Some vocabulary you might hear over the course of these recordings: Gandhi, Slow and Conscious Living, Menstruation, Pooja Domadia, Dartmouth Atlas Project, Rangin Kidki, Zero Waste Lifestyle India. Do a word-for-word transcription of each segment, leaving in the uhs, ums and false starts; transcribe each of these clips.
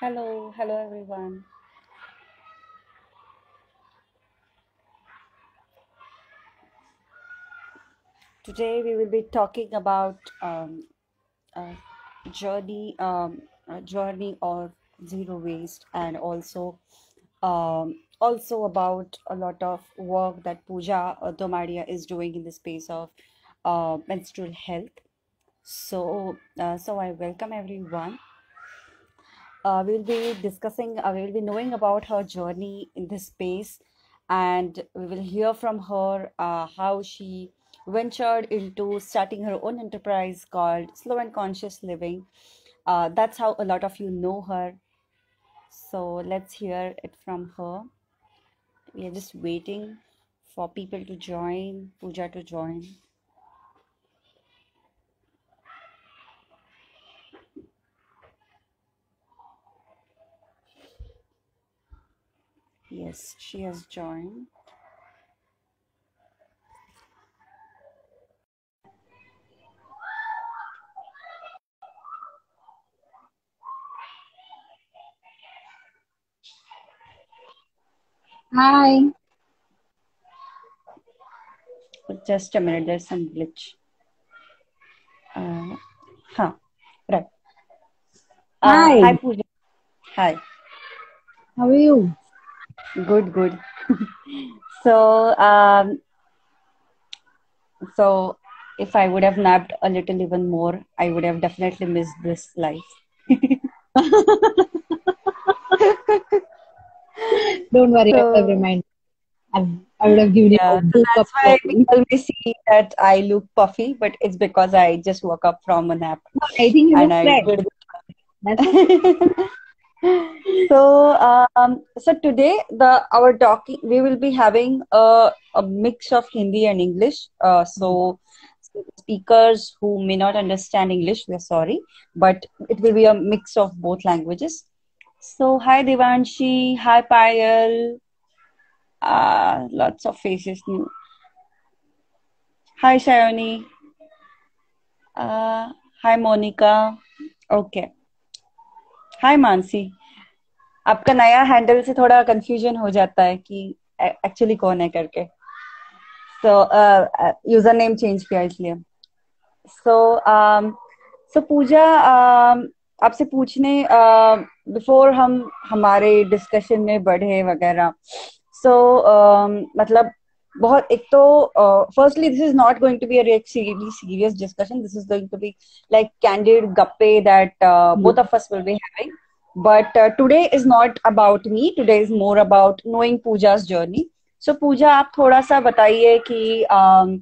Hello, hello everyone. Today we will be talking about um, a journey, um, a journey of zero waste, and also um, also about a lot of work that Pooja uh, Domadia is doing in the space of uh, menstrual health. So, uh, so I welcome everyone. Uh, we will be discussing, uh, we will be knowing about her journey in this space, and we will hear from her uh, how she ventured into starting her own enterprise called Slow and Conscious Living. Uh, that's how a lot of you know her. So let's hear it from her. We are just waiting for people to join, Pooja to join. Yes, she has joined. Hi. Just a minute, there's some glitch. Uh, huh. Right. Uh, hi. Hi, Pooja. Hi. How are you? Good, good. So, um, so if I would have napped a little even more, I would have definitely missed this life. Don't worry, so, I'll remind you. I would have given you yeah, a so That's why coffee. People may see that I look puffy, but it's because I just woke up from a nap. No, I think you and I would... That's So, um, so today the our talking we will be having a, a mix of Hindi and English. Uh, so, so speakers who may not understand English, we're sorry, but it will be a mix of both languages. So, hi Devanshi, hi Payal, uh, lots of faces new. Hi Shayoni, uh, hi Monica. Okay. हाय मानसी, आपका नया handle से थोड़ा confusion हो जाता है कि actually कौन है करके, सो यूजर नेम चेंज किया इसलिए. सो सो पूजा, आपसे पूछने बिफोर हम हमारे डिस्कशन में बढ़े वगैरह, सो मतलब बहुत एक तो firstly this is not going to be a really serious discussion, this is going to be like candid गप्पे that both of us will be having, but uh, today is not about me, today is more about knowing Pooja's journey. So Pooja, आप थोड़ा सा बताइए कि um,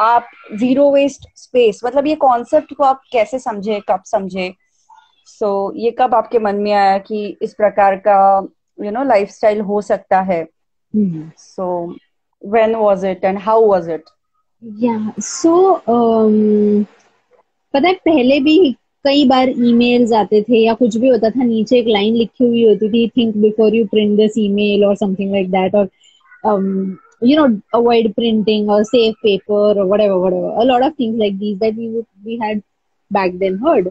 आप zero waste space मतलब ये concept को आप कैसे समझे, कब समझे, सो so, ये कब आपके मन में आया कि इस प्रकार का यू नो लाइफस्टाइल हो सकता है, सो mm-hmm. so, when was it and how was it? Yeah, so um, पता है पहले भी कई बार ईमेल्स आते थे या कुछ भी होता था, नीचे एक लाइन लिखी हुई होती थी, think before you print this email or something like that, or um, you know, avoid printing or save paper or whatever whatever, a lot of things like these that we would, we had back then heard.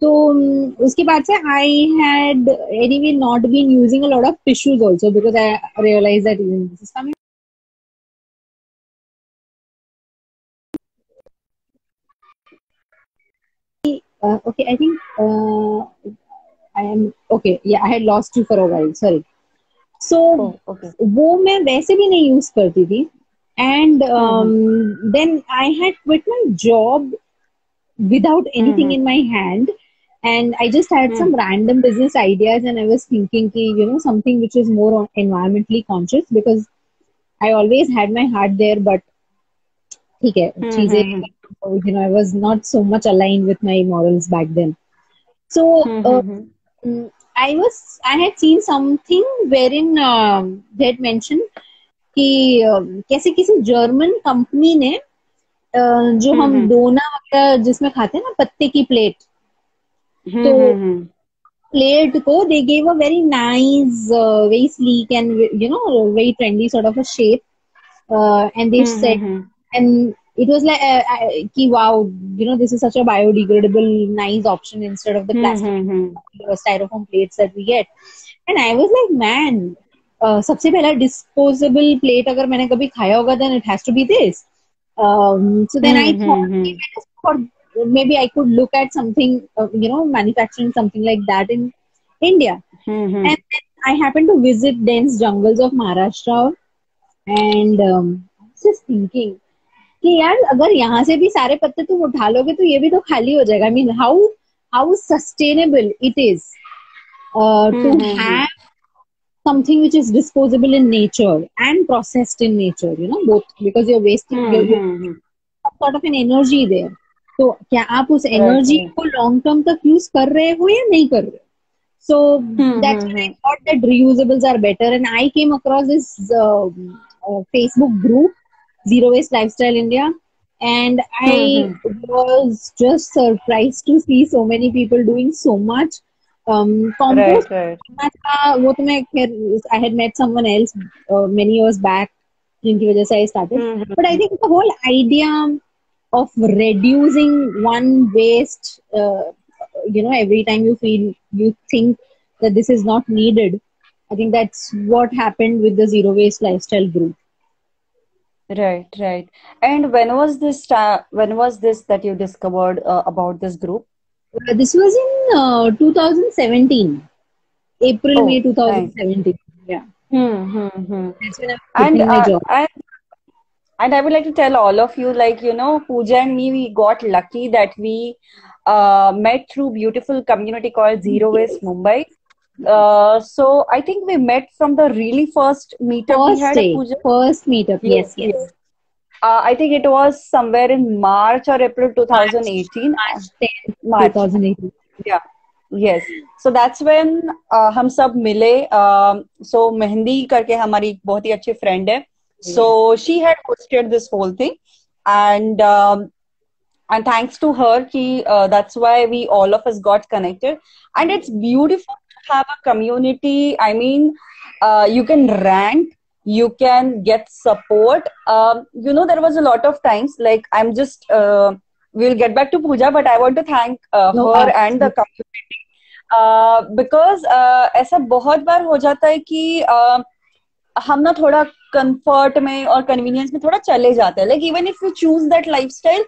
तो उसके बाद से I had anyway not been using a lot of tissues also because I realized that even this is coming. Uh, okay, I think uh, I am okay. Yeah, I had lost you for a while. Sorry. So, oh, okay. वो मैं वैसे भी नहीं use करती थी, and um, mm-hmm. then I had quit my job without anything mm-hmm. in my hand, and I just had mm-hmm. some random business ideas, and I was thinking कि you know something which is more environmentally conscious, because I always had my heart there, but ठीक है चीजें you know, I was not so much aligned with my morals back then. So, mm-hmm. uh, I was, I had seen something wherein uh, they had mentioned कि कैसे किसी German company ने uh, जो mm-hmm. हम डोना वगैरह जिसमें खाते हैं ना पत्ते की प्लेट, mm-hmm. तो प्लेट को they gave a very nice, uh, very sleek and you know very trendy sort of a shape, uh, and they mm-hmm. said and it was like, uh, I, ki, wow, you know, this is such a biodegradable, nice option instead of the plastic mm-hmm. or styrofoam plates that we get. And I was like, man, uh, sabse pehla disposable plate agar maine kabhi khaya hoga, then it has to be this. Um, so then mm-hmm. I thought, maybe I, just thought maybe I could look at something, uh, you know, manufacturing something like that in India. Mm-hmm. And then I happened to visit dense jungles of Maharashtra, and um, I was just thinking, कि यार अगर यहाँ से भी सारे पत्ते तुम उठा लोगे तो ये भी तो खाली हो जाएगा. I mean, how how sustainable it is uh, to mm-hmm. have something which is disposable in nature and processed in nature, you know, both, because you're wasting mm-hmm. you're, some sort of an energy there. तो क्या आप उस energy okay. को long term तक use कर रहे हो या नहीं कर रहे? So mm-hmm. that's when I thought that reusables are better, and I came across this uh, uh, Facebook group, Zero Waste Lifestyle India, and I mm-hmm. was just surprised to see so many people doing so much um, compost. Right, right. I had met someone else uh, many years back, jinki wajah se I started. Mm-hmm. But I think the whole idea of reducing one waste, uh, you know, every time you feel, you think that this is not needed, I think that's what happened with the Zero Waste Lifestyle group. Right, right. And when was this? Uh, when was this that you discovered uh, about this group? This was in uh, twenty seventeen, April oh, May twenty seventeen. Right. Yeah. Mm-hmm, hmm. That's when I was doing my job. And, and I would like to tell all of you, like you know, Pooja and me, we got lucky that we uh, met through beautiful community called Zero Waste Mumbai. Uh, so I think we met from the really first meetup first we had. Day, Pooja. First meetup, yes, yes. yes. Uh, I think it was somewhere in March or April twenty eighteen. March tenth, March. twenty eighteen. Yeah, yes. So that's when uh, hum sab mile. Um, so Mehndi karke hamari bahut hi achhi friend hai. So she had hosted this whole thing, and um, and thanks to her, ki, uh, that's why we all of us got connected. And it's beautiful. Have a community. I mean, uh, you can rant, you can get support. Um, you know, there was a lot of times, like I'm just, uh, we'll get back to Pooja, but I want to thank uh, no, her absolutely. And the community. Uh, because uh, ऐसा बहुत बार हो जाता है कि uh, हम ना थोड़ा comfort में और convenience में थोड़ा चले जाते हैं. Like even if we choose that lifestyle,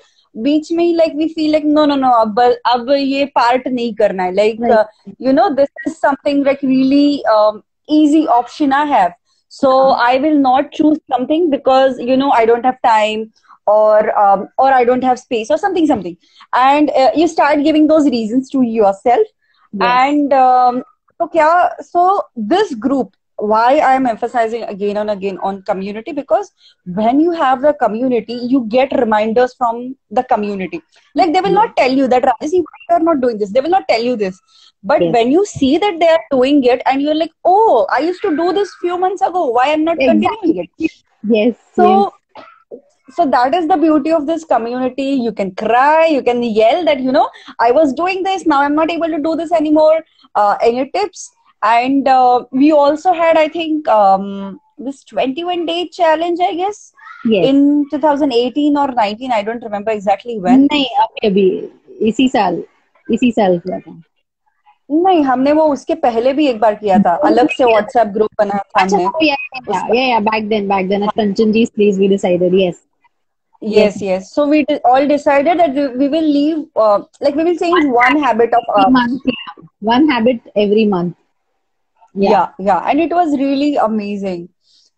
बीच में ही like we feel like no no no अब अब ये part नहीं करना है like right. uh, you know this is something like really um, easy option I have so uh-huh. I will not choose something because you know I don't have time or um, or I don't have space or something something and uh, you start giving those reasons to yourself yes. and um, so kya, so this group why I am emphasizing again and again on community because when you have the community, you get reminders from the community. Like they will not tell you that, Rajeshji, why you are not doing this? They will not tell you this. But yes. when you see that they are doing it and you're like, oh, I used to do this few months ago. Why I'm not exactly. continuing it? Yes. So, yes. so that is the beauty of this community. You can cry, you can yell that, you know, I was doing this. Now I'm not able to do this anymore. Uh, any tips? And uh, we also had, I think, um, this twenty-one day challenge, I guess, yes. in twenty eighteen or nineteen. I don't remember exactly when. No, maybe. Isi saal. Isi saal kiya tha. No, हमने वो उसके पहले भी एक बार किया था. अलग से WhatsApp group बनाया था हमने. Yeah, yeah, back then, back then. At Kanchanji's place, we decided, yes. Yes, yes. So we all decided that we, we will leave, uh, like we will change one habit of ours. One habit every month. Yeah. yeah, yeah, and it was really amazing.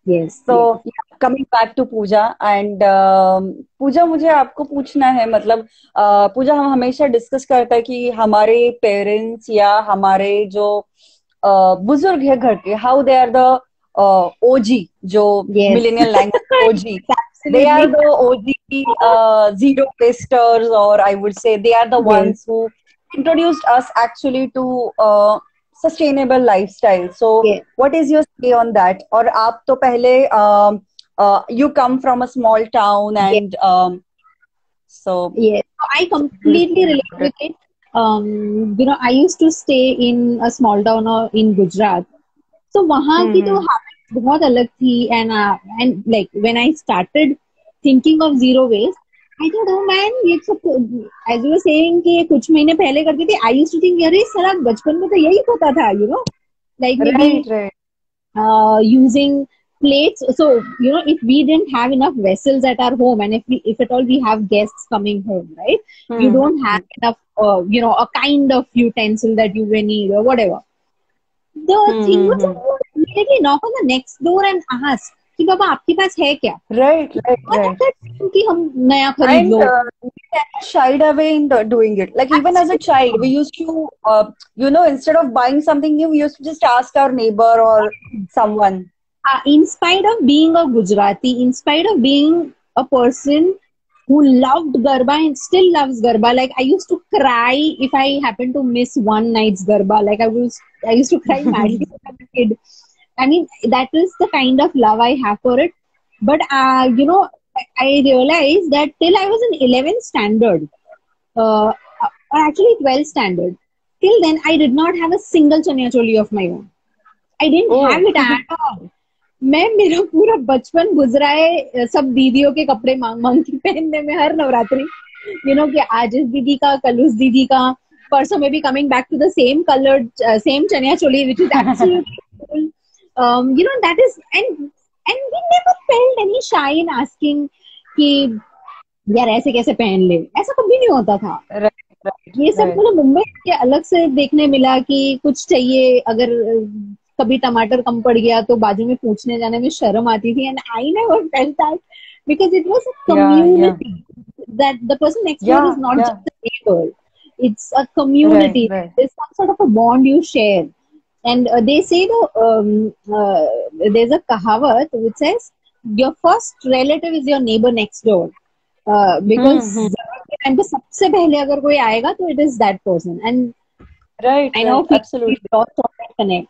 Yes. So yes. Yeah, coming back to Pooja and um, Pooja, मुझे आपको पूछना है मतलब uh, Pooja हम हमेशा discuss करता है कि हमारे पेरेंट्स या हमारे जो uh, बुजुर्ग है घर के how they are the uh, O G जो yes. millennial language O G they are the O G uh, zero wasters or I would say they are the ones yes. who introduced us actually to uh, sustainable lifestyle. So, yeah. what is your say on that? Or, aap to pehle, um, uh, you come from a small town, and yeah. um, so yeah, so I completely relate with it. Um, you know, I used to stay in a small town or in Gujarat. So, wahan ki toh habit bahut alag thi, and uh, and like when I started thinking of zero waste, I thought, oh man, ये सब, as you were saying कि कुछ महीने पहले करती थी, I used to think यार ये साला बचपन में तो यही होता था, you know, like right, maybe right. Uh, using plates. So you know, if we didn't have enough vessels at our home, and if we, if at all we have guests coming home, right, hmm. you don't have enough, uh, you know, a kind of utensil that you will need or whatever. The hmm. thing was, you immediately knock on the next door and ask. कि बाबा आपके पास है क्या? Right, right, right. कि हम नया खरीद लो. And shied away in doing it. Like even as a child, we used to, uh, you know, instead of buying something new, we used to just ask our neighbor or someone. Uh, in spite of being a Gujarati, in spite of being a person who loved Garba and still loves Garba, like I used to cry if I happened to miss one night's Garba. Like I was, I used to cry madly as a kid. I mean, that is the kind of love I have for it. But, uh, you know, I realized that till I was in eleventh standard, uh, or actually twelfth standard, till then I did not have a single chaniya choli of my own. I didn't oh. have it at all. मैं मेरा पूरा बचपन गुजरा है सब दीदियों के कपड़े मांग मांग के पहनने में हर नवरात्रि. You know, कि आज इस दीदी का, कल उस दीदी का. Perso may be coming back to the same colored, uh, same chaniya choli, which is absolutely cool. Um, you know, that is, and and we never felt any shy in asking कि यार ऐसे कैसे पहन ले, ऐसा कभी नहीं होता था. right, right, ये सब मुझे मुंबई के अलग से देखने मिला कि कुछ चाहिए अगर कभी टमाटर कम पड़ गया तो बाजू में पूछने जाने में शर्म आती थी. And I never felt that because it was a community, yeah, yeah. that the person next door yeah, is not yeah. just a neighbor, it's a community. right, right. There's some sort of a bond you share. And uh, they say the, um, uh, there's a kahavat which says your first relative is your neighbor next door, uh, because and the sabse pehle agar koi aayega to it is that person. And right, I know right, absolutely connect.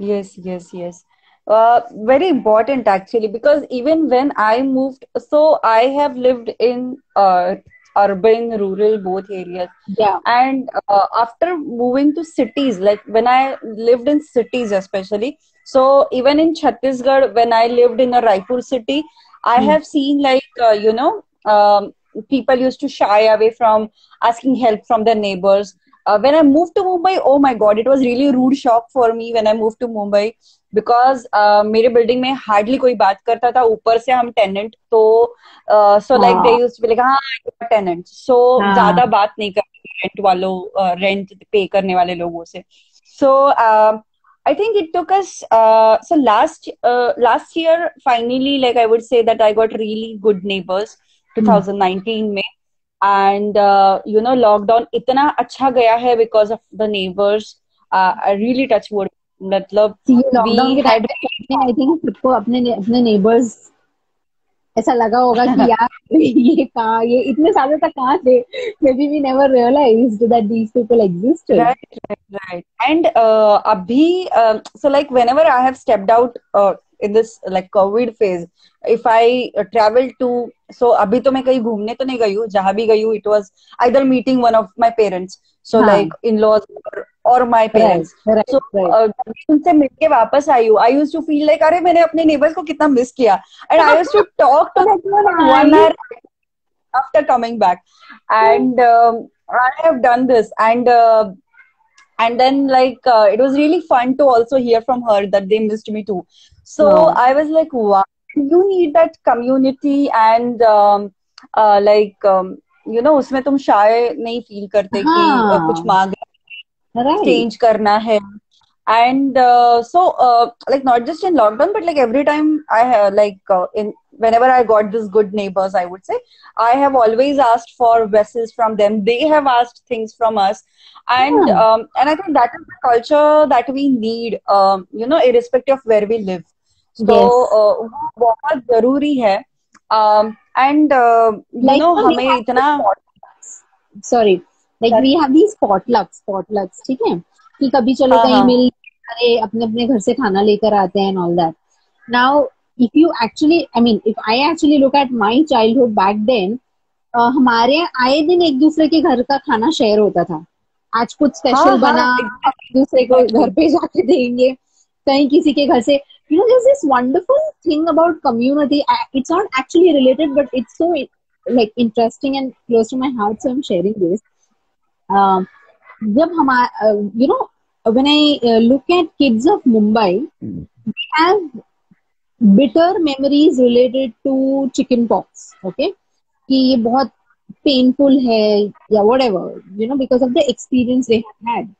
Yes, yes, yes. Uh, very important actually, because even when I moved, so I have lived in. Uh, urban, rural, both areas. Yeah. And uh, after moving to cities, like when I lived in cities especially, so even in Chhattisgarh, when I lived in a Raipur city, I mm. have seen like, uh, you know, um, people used to shy away from asking help from their neighbors. Uh, when I moved to Mumbai, oh my God, it was really rude shock for me when I moved to Mumbai, because uh, मेरे building में hardly कोई बात करता था. ऊपर से हम tenant, तो uh, so like they used to be like हाँ you're tenant, so ज़्यादा बात नहीं करती rent वालों, uh, rent pay करने वाले लोगों से. So uh, I think it took us uh, so last uh, last year finally, like I would say that I got really good neighbors twenty nineteen में. And uh, you know, lockdown इतना अच्छा गया है because of the neighbors. Uh, I really touch wood. मतलब lockdown के time I think सबको अपने अपने neighbors ऐसा लगा होगा कि यार ये कहाँ, ये इतने सालों तक कहाँ थे. Maybe we never realized that these people existed. Right, right, right. And uh, अभी uh, so like whenever I have stepped out. Uh, in this like COVID phase, if I uh, travel to, so abhi to main kahin ghumne to nahi gayi hu, jahan bhi gayi hu, it was either meeting one of my parents, so Haan. like in-laws or, or my parents. Right, right, so unse milke wapas aayi hu, I used to feel like arey maine apne neighbors ko kitna miss kiya, and I used to talk to them one hour after coming back. And um, I have done this. And uh, and then like uh, it was really fun to also hear from her that they missed me too. So wow. I was like, wow, you need that community. And um, uh, like, um, you know, उसमें तुम शाय नहीं feel करते कि कुछ मांग change करना है. And uh, so uh, like not just in lockdown, but like every time I have like uh, in whenever I got these good neighbors, I would say I have always asked for vessels from them. They have asked things from us. And yeah. um, and I think that is the culture that we need, um, you know, irrespective of where we live. So वो बहुत जरूरी है. And uh, you like, know हमें इतना sorry like Sorry. we have these potlucks potlucks ठीक है कि कभी चलो कहीं मिल अरे अपने अपने घर से खाना लेकर आते हैं and all that. Now if you actually, I mean, if I actually look at my childhood back then, uh, हमारे आए दिन एक दूसरे के घर का खाना शेयर होता था. आज कुछ स्पेशल बना, दूसरे को घर पे जाके देंगे, कहीं किसी के घर से You know, there's this wonderful thing about community. It's not actually related, but it's so like interesting and close to my heart, so I'm sharing this. Um, you know, when I look at kids of Mumbai, they have bitter memories related to chicken pox. Okay, ki bahut painful hai, yeah, whatever, you know, because of the experience they have had.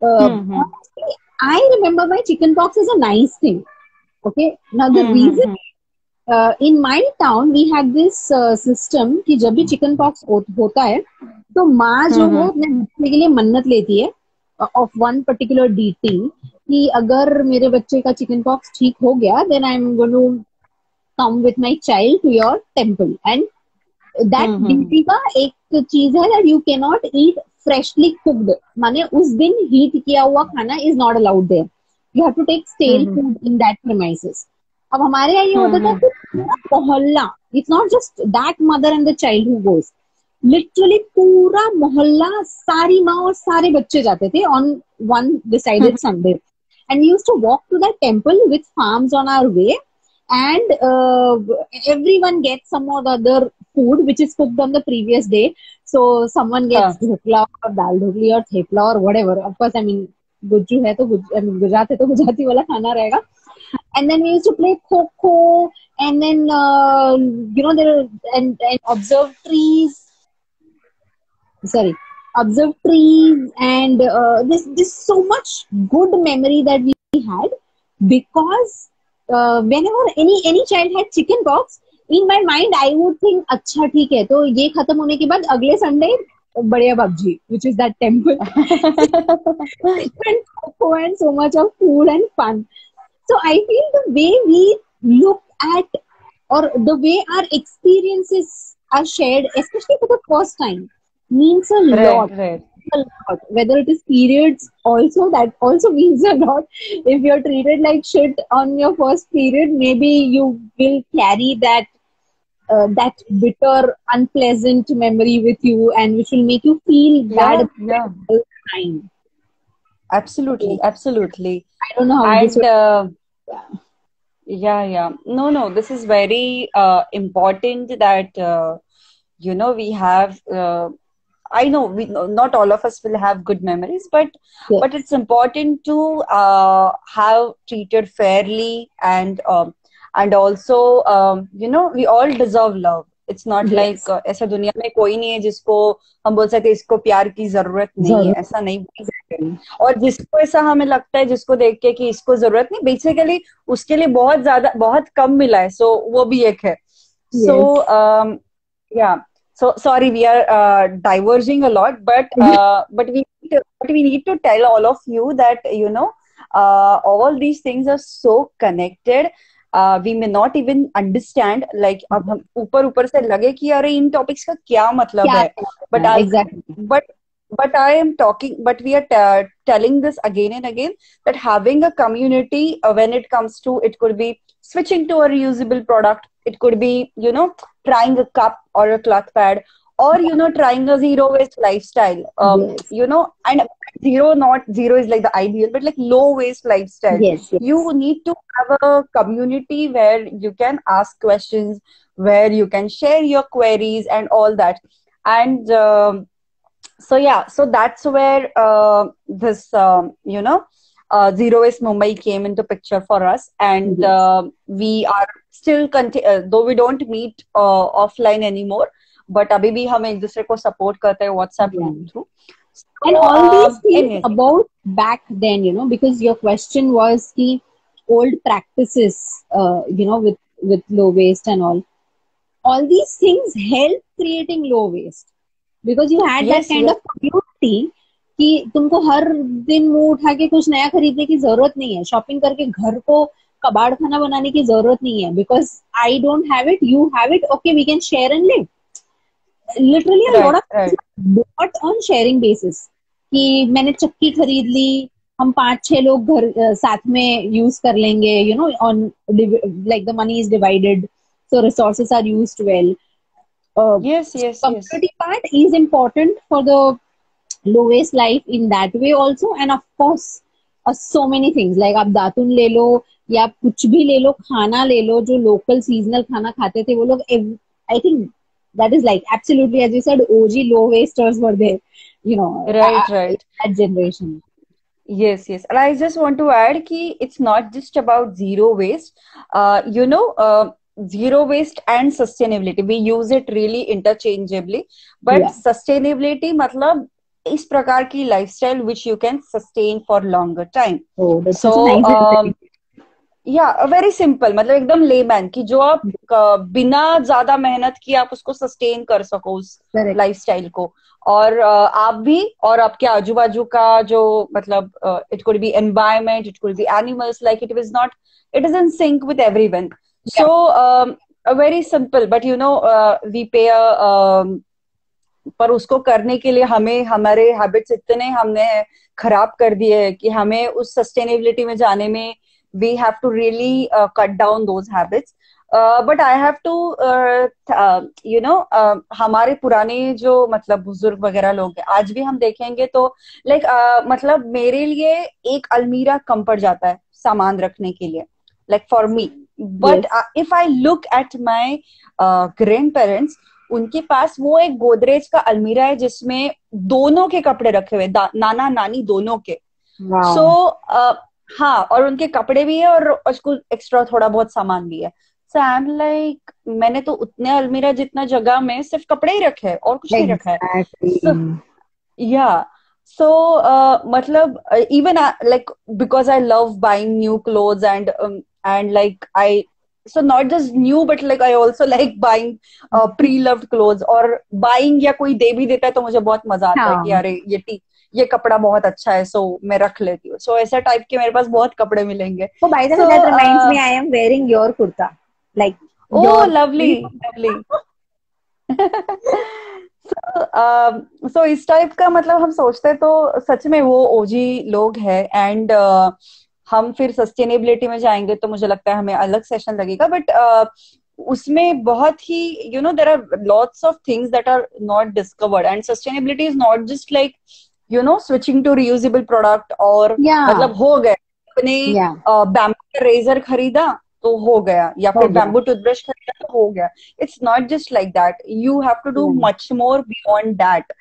Uh, mm-hmm. Honestly, I remember my chicken pox is a nice thing. Okay, now the mm-hmm. reason uh, in my town we had this uh, system ki jab bhi chicken pox hota hai, to maa jo ho apne bachche ke liye mannat leti hai uh, of one particular deity ki agar mere bacche ka chicken pox theek ho gaya, then I'm going to come with my child to your temple. And that deity ka ek cheez hai that you cannot eat freshly cooked, माने उस दिन heat किया हुआ खाना is not allowed there. You have to take stale mm-hmm. food in that premises. अब हमारे यहाँ ये होता था कि पूरा मोहल्ला, it's not just that mother and the child who goes. Literally पूरा मोहल्ला, सारी माँ और सारे बच्चे जाते थे on one decided Sunday. And we used to walk to that temple with farms on our way, and uh, everyone gets some or the other food which is cooked on the previous day. So someone gets yeah. dhokla or dal dhokli or thepla or whatever. Of course, I mean, Gujju hai to Gujju, I mean, Gujarat hai to Gujarati wala khana rahega. And then we used to play kho-kho, and then uh, you know there and, and observe trees. Sorry, observe trees, and uh, this this so much good memory that we had, because uh, whenever any any child had chicken pox, in my mind, I would think, अच्छा ठीक है, तो ये खत्म होने के बाद अगले संडे बड़े बाबजी, which is that temple, and so much of food and fun. So I feel the way we look at, or the way our experiences are shared, especially for the first time, means a right, lot. Right. A lot. Whether it is periods, also that also means a lot. If you're treated like shit on your first period, maybe you will carry that Uh, that bitter, unpleasant memory with you, and which will make you feel bad yeah, yeah. time. Absolutely, absolutely. I don't know how and, this would... uh, yeah. yeah, yeah. No, no, this is very uh, important that, uh, you know, we have, uh, I know we not all of us will have good memories, but yes. but it's important to uh, have treated fairly, and um, And also, um, you know, we all deserve love. It's not yes. like uh, ऐसा दुनिया में कोई नहीं है जिसको हम बोल सकते हैं इसको प्यार की जरूरत नहीं है, ऐसा नहीं बोल सकते. और जिसको ऐसा हमें लगता है जिसको देख के कि इसको जरूरत नहीं, बेसिकली उसके लिए बहुत ज्यादा बहुत कम मिला है, सो so, वो भी एक है. सो या so sorry we are diverging a lot, but but we but we need to tell all of you that you know all these things are so connected. Uh, we may not even understand, like अब हम ऊपर ऊपर से लगे कि अरे इन topics का क्या मतलब है, but I but but I am talking, but we are telling this again and again that having a community uh, when it comes to, it could be switching to a reusable product, it could be you know trying a cup or a cloth pad, or you know trying a zero waste lifestyle, um, yes. you know and zero not zero is like the ideal, but like low waste lifestyle. Yes, yes. You need to have a community where you can ask questions, where you can share your queries and all that. And um, so yeah, so that's where uh, this um, you know uh, Zero Waste Mumbai came into picture for us, and yes. uh, we are still conti- uh, though we don't meet uh, offline anymore, but abhi bhi hum ek dusre ko support karte hai WhatsApp yeah. through. So, and all uh, these things anything. about back then, you know, because your question was the old practices, uh, you know, with, with low waste and all. All these things help creating low waste, because you had yes, that kind yes. of community कि तुमको हर दिन मुंह उठा के कुछ नया खरीदने की जरूरत नहीं है, shopping करके घर को कबाड़ खाना बनाने की जरूरत नहीं है, because I don't have it, you have it, okay, we can share and live. Literally a right, lot of right. bought on sharing basis. कि मैंने चक्की खरीद ली, हम पांच छह लोग घर साथ में use कर लेंगे, you know, on like the money is divided, so resources are used well. Uh, yes, yes, community yes. part is important for the low waste life in that way also, and of course, uh, so many things like आप दातुन ले लो, या कुछ भी ले लो, खाना ले लो, जो लोकल सीजनल खाना खाते थे वो लोग, I think that is like absolutely, as you said, O G low wasters were there, you know, right, right, that generation. Yes, yes. And I just want to add ki it's not just about zero waste. Uh, you know, uh, zero waste and sustainability, we use it really interchangeably. But yeah. Sustainability, matlab, is prakar ki lifestyle which you can sustain for longer time. Oh, that's so such a nice um, Yeah, very simple, मतलब एकदम layman की जो आप बिना ज्यादा मेहनत की आप उसको सस्टेन कर सको उस लाइफस्टाइल को, और आप भी और आपके आजू बाजू का जो मतलब it could be environment, it could be animals, like it is not, it is in sync with everyone. So very simple, but you know we pay, पर उसको करने के लिए हमें हमारे हैबिट्स इतने हमने खराब कर दिए हैं कि हमें उस सस्टेनेबिलिटी में जाने में we have to really uh, cut down those habits. Uh, but I have to, uh, uh, you know, uh, हमारे पुराने जो मतलब बुजुर्ग वगैरह लोग हैं, आज भी हम देखेंगे तो लाइक uh, मतलब मेरे लिए एक अलमीरा कम पड़ जाता है सामान रखने के लिए, like for me. But yes. uh, if I look at my uh, grandparents, उनके पास वो एक गोदरेज का अलमीरा है जिसमें दोनों के कपड़े रखे हुए, नाना नानी दोनों के. Wow. So uh, हाँ, और उनके कपड़े भी है और उसको एक्स्ट्रा थोड़ा बहुत सामान भी है. सो आई एम लाइक, मैंने तो उतने अलमीरा जितना जगह में सिर्फ कपड़े ही रखे हैं और कुछ नहीं रखा है. या सो मतलब even like because I love buying new clothes and and like I so not just new but like I also like buying uh, pre-loved clothes or buying या कोई दे भी देता है तो मुझे बहुत मजा आता है कि अरे ये टी ये कपड़ा बहुत अच्छा है सो so मैं रख लेती हूँ. सो so, ऐसा टाइप के मेरे पास बहुत कपड़े मिलेंगे. oh, by the way, so, that reminds uh, me, I am wearing your kurta, like oh your... lovely lovely. So, uh, so इस टाइप का मतलब हम सोचते तो सच में वो ओजी लोग है, एंड हम फिर सस्टेनेबिलिटी में जाएंगे तो मुझे लगता है हमें अलग सेशन लगेगा. बट uh, उसमें बहुत ही you know there are lots of things that are not discovered, and sustainability is not just like you know switching to reusable product और yeah. मतलब हो गया अपने बैम्बू रेजर खरीदा तो हो गया, या फिर बैम्बू टूथब्रश खरीदा तो हो गया. It's not just like that, you have to do much more beyond that,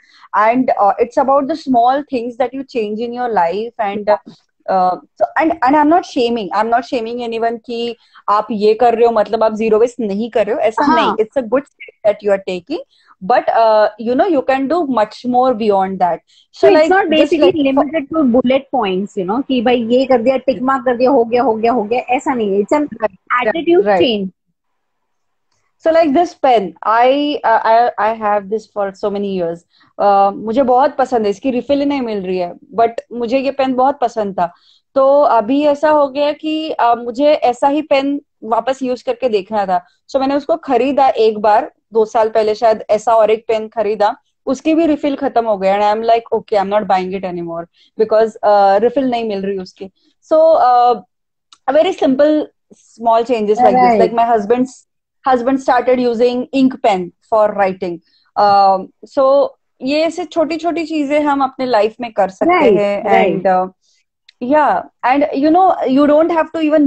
and it's about the small things that you change in your life. And Uh, so, and and I'm not shaming, I'm not shaming anyone कि आप ये कर रहे हो मतलब आप zero waste नहीं कर रहे हो, ऐसा नहीं. It's a good step that you are taking, but uh, you know you can do much more beyond that. So, so like, it's not basically like, limited to bullet points, you know कि भाई ये कर दिया, tick mark कर दिया, हो गया हो गया हो गया, ऐसा नहीं है. It's an attitude right. change. So like this pen, I uh, I I have this for so many years. Uh, मुझे बहुत पसंद है, इसकी रिफिल नहीं मिल रही है, बट मुझे ये पेन बहुत पसंद था. तो अभी ऐसा हो गया कि uh, मुझे ऐसा ही पेन वापस यूज करके देखना था. सो so, मैंने उसको खरीदा एक बार दो साल पहले शायद, ऐसा और एक पेन खरीदा, उसकी भी रिफिल खत्म हो गया, and I am like okay I am not buying it any more because refill नहीं मिल रही उसकी. So a very simple small changes like this, like my husband husband started using ink pen for writing. So ये ऐसे छोटी छोटी चीजें हम अपने लाइफ में कर सकते हैं, एंड या and you know you don't have to even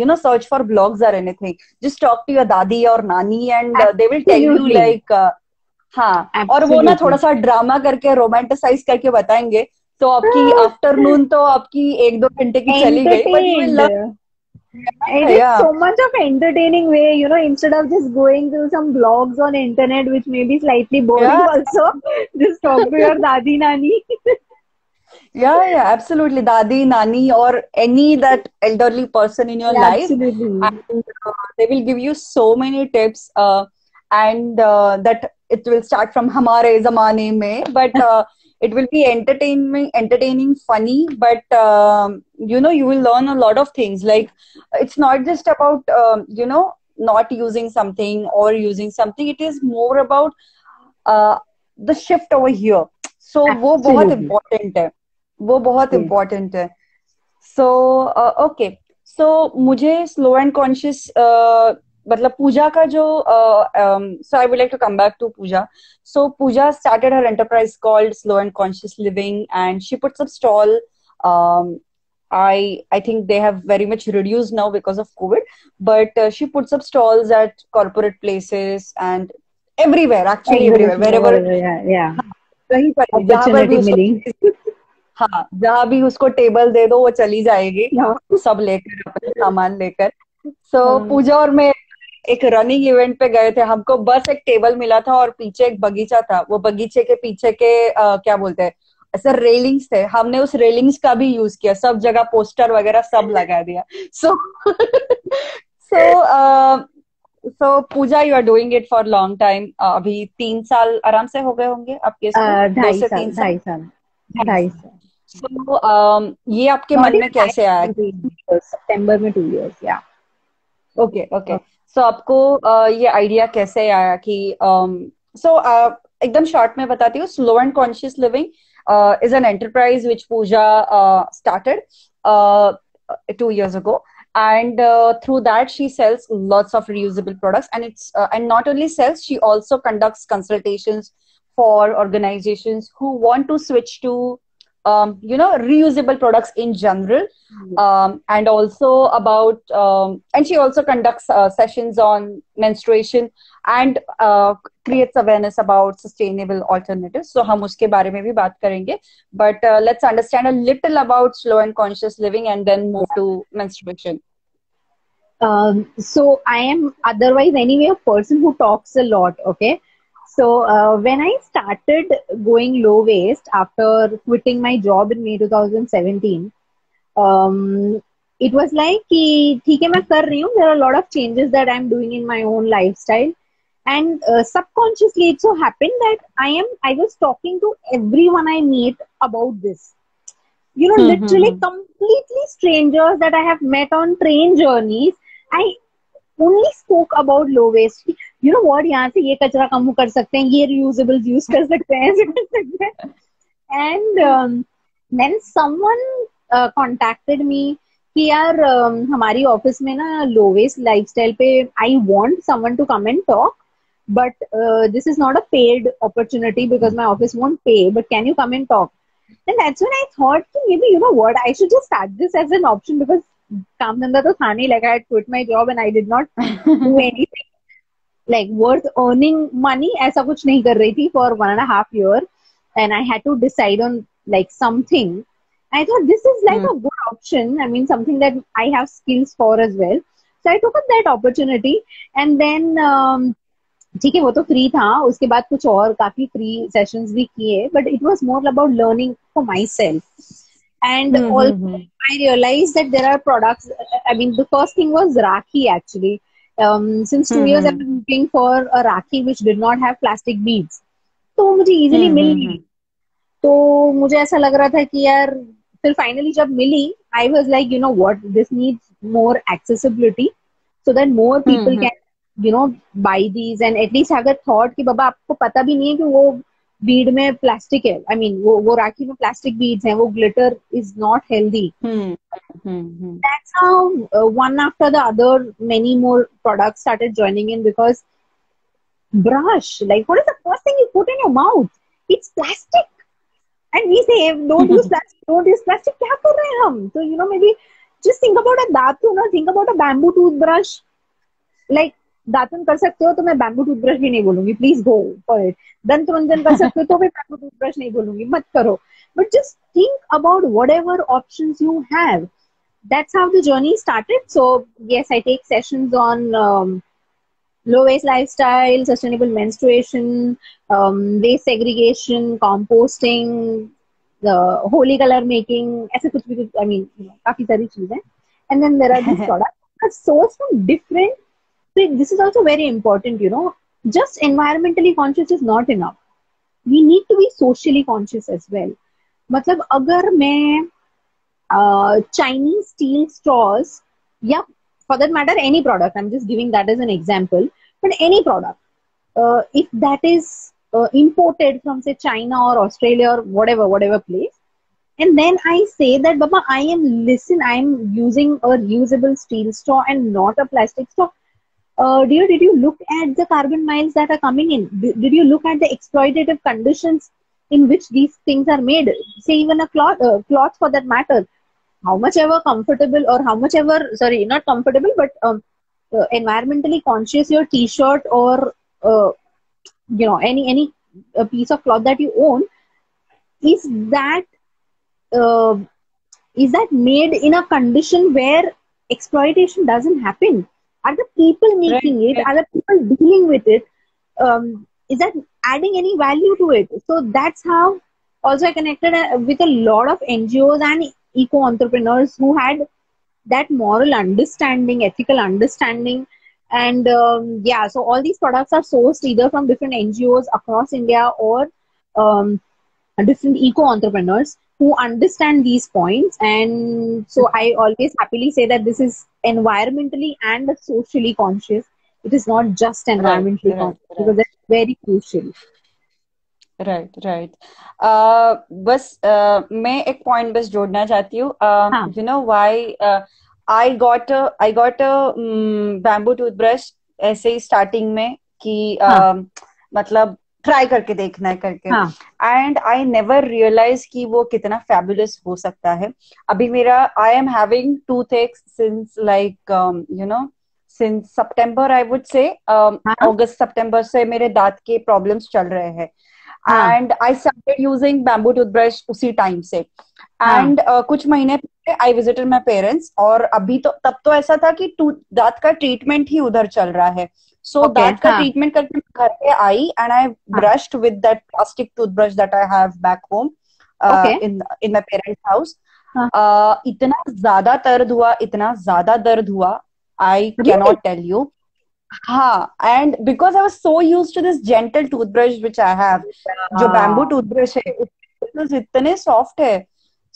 you know search for blogs और anything, just talk to your dadi और nani and they will tell you like हाँ Absolutely. और वो ना थोड़ा सा ड्रामा करके रोमांटिसाइज करके बताएंगे तो आपकी आफ्टरनून तो आपकी एक दो घंटे की चली गई, but you will love. It yeah. is so much of entertaining way, you know, instead of just going through some blogs on internet, which may be slightly boring yeah. also, just talk to your dadi nani. Yeah, yeah, absolutely. Dadi, nani or any that elderly person in your yeah, life. Absolutely. And, uh, they will give you so many tips uh, and uh, that it will start from Hamare Zamane mein, but uh, it will be entertaining, entertaining, funny, but um, you know, you will learn a lot of things. Like it's not just about, um, you know, not using something or using something. It is more about uh, the shift over here. So, wo bahut important hai. Wo bahut important hai. So, uh, okay. So, mujhe slow and conscious, uh, मतलब पूजा का जो so I would like to come back to Pooja. So Pooja started her enterprise called slow and conscious living, and she puts up stall I I think they have very much reduced now because of COVID. But uh, she puts up stalls at corporate places and everywhere, actually everywhere, wherever. Yeah, yeah. कहीं पर opportunity मिली. हाँ, जहाँ भी उसको table दे दो वो चली जाएगी. सब लेकर अपने सामान लेकर. So पूजा और मैं एक रनिंग इवेंट पे गए थे. हमको बस एक टेबल मिला था और पीछे एक बगीचा था. वो बगीचे के पीछे के आ, क्या बोलते हैं ऐसे रेलिंग्स थे. हमने उस रेलिंग्स का भी यूज किया. सब जगह पोस्टर वगैरह सब लगा दिया. So so so Pooja you are doing it for long time. अभी तीन साल आराम से हो गए होंगे आपके. ढाई uh, साल ढाई साल ढाई साल सो so, uh, ये आपके Not मन में कैसे आया? सितंबर में टू इयर्स. या ओके ओके. सो so, आपको uh, ये आइडिया कैसे आया कि सो um, so, uh, एकदम शॉर्ट में बताती हूँ. Slow and conscious living is an enterprise which Pooja started two years ago. And uh, through that, she sells lots of reusable products, and it's uh, and not only sells, she also conducts consultations for organizations who want to switch to, um, you know, reusable products in general, mm-hmm. um, and also about um, and she also conducts uh, sessions on menstruation and uh, creates awareness about sustainable alternatives. So, हम उसके बारे में भी बात करेंगे. But uh, let's understand a little about slow and conscious living, and then move yeah. to menstruation. Um, so I am otherwise anyway a person who talks a lot. Okay. So uh, when I started going low waste after quitting my job in May twenty seventeen, um, it was like कि ठीक है मैं कर रही हूँ. There are a lot of changes that I am doing in my own lifestyle. And uh, subconsciously, it so happened that I am, I was talking to everyone I meet about this. You know, mm-hmm. literally completely strangers that I have met on train journeys. I only spoke about low waste. You know what? यहाँ से ये कचरा कम कर सकते हैं, ये reusables use कर सकते हैं, ऐसे कर सकते हैं. And um, then someone uh, contacted me. कि यार हमारी ऑफिस में ना लो वेस्ट लाइफस्टाइल पे I want someone to come and talk but this is not a paid opportunity because my office won't pay but can you come and talk. And that's when I thought कि maybe you know what I should just start this as an option because काम धंधा तो था नहीं. Like I had quit my job and I did not do anything like worth earning money. ऐसा कुछ नहीं कर रही थी for one and half year and I had to decide on like something. I thought this is like mm. a good option. I mean, something that I have skills for as well. So I took up that opportunity, and then, ठीक है वो तो free था. उसके बाद कुछ और काफी free sessions भी किए, but it was more about learning for myself. And mm-hmm. also, I realized that there are products. I mean, the first thing was Rakhi actually. Um, since two mm-hmm. years, I've been looking for a Rakhi which did not have plastic beads. तो मुझे easily mm-hmm. मिल गई. तो मुझे ऐसा लग रहा था कि यार फिर फाइनली जब मिली I was like you know what this needs more accessibility so that more people can you know buy these. And at least अगर थॉट कि बाबा आपको पता भी नहीं है कि वो बीड में प्लास्टिक है. आई I मीन mean, वो वो राखी में प्लास्टिक बीड्स हैं. वो glitter is not healthy. That's how one after the other many more products started joining in because brush like what is the first thing you put in your mouth it's plastic. And we say, don't use plastic, don't use plastic. क्या कर रहे हैं हम? So you know maybe just think about a दातुन or think about a bamboo toothbrush. Like दातुन कर सकते हो तो मैं bamboo toothbrush भी नहीं बोलूँगी. Please go for it. दंत मंजन कर सकते हो तो भी bamboo toothbrush नहीं बोलूँगी. मत करो. But just think about whatever options you have. That's how the journey started. So yes, I take sessions on um, low waste lifestyle, sustainable menstruation, um, waste segregation, composting, the holy color making, ऐसे कुछ भी कुछ. I mean, you know, काफी सारी चीजें. And then there are these products that are sourced from different. So this is also very important, you know. Just environmentally conscious is not enough. We need to be socially conscious as well. मतलब अगर मैं uh, Chinese steel straws या for that matter any product, I'm just giving that as an example, but any product uh, if that is uh, imported from say China or Australia or whatever whatever place, and then I say that baba i am listen i am using a reusable steel straw and not a plastic straw, uh, dear did you look at the carbon miles that are coming in? Did you look at the exploitative conditions in which these things are made? Say even a cloth uh, cloth for that matter, how much ever comfortable or how much ever, sorry, not comfortable, but um, uh, environmentally conscious your t-shirt or, uh, you know, any, any uh, piece of cloth that you own, is that, uh, is that made in a condition where exploitation doesn't happen? Are the people making right. it? Are the people dealing with it? Um, is that adding any value to it? So that's how also I connected with a lot of N G Os and eco-entrepreneurs who had that moral understanding, ethical understanding. And um, yeah, so all these products are sourced either from different N G Os across India or um, different eco-entrepreneurs who understand these points. And so I always happily say that this is environmentally and socially conscious. It is not just environmentally right, conscious right, because right. that's very crucial. Right, right. Uh, बस uh, मैं एक point बस जोड़ना चाहती हूँ. Uh, हाँ. You know why uh, I got a I got a um, bamboo toothbrush ऐसे ही starting में कि uh, हाँ. मतलब try करके देखना है करके. हाँ. And I never realized कि वो कितना fabulous हो सकता है. अभी मेरा I am having toothaches since like um, you know. Since September, I would say, um, huh? August, September से मेरे दांत के problems चल रहे हैं. Huh? And I started using bamboo toothbrush उसी time से. And huh? uh, कुछ महीने पहले I visited my parents और अभी तो तब तो ऐसा था कि टूथ दांत का treatment ही उधर चल रहा है. So okay, दांत का huh? treatment करके घर पे आई and I huh? brushed with that plastic toothbrush that I have back home uh, okay. in in my parents' house. Huh? Uh, इतना ज़्यादा दर्द हुआ, इतना ज़्यादा दर्द हुआ. I cannot tell you. Ha! And because I was so used to this gentle toothbrush which I have, जो bamboo toothbrush है, उसके इतने soft है.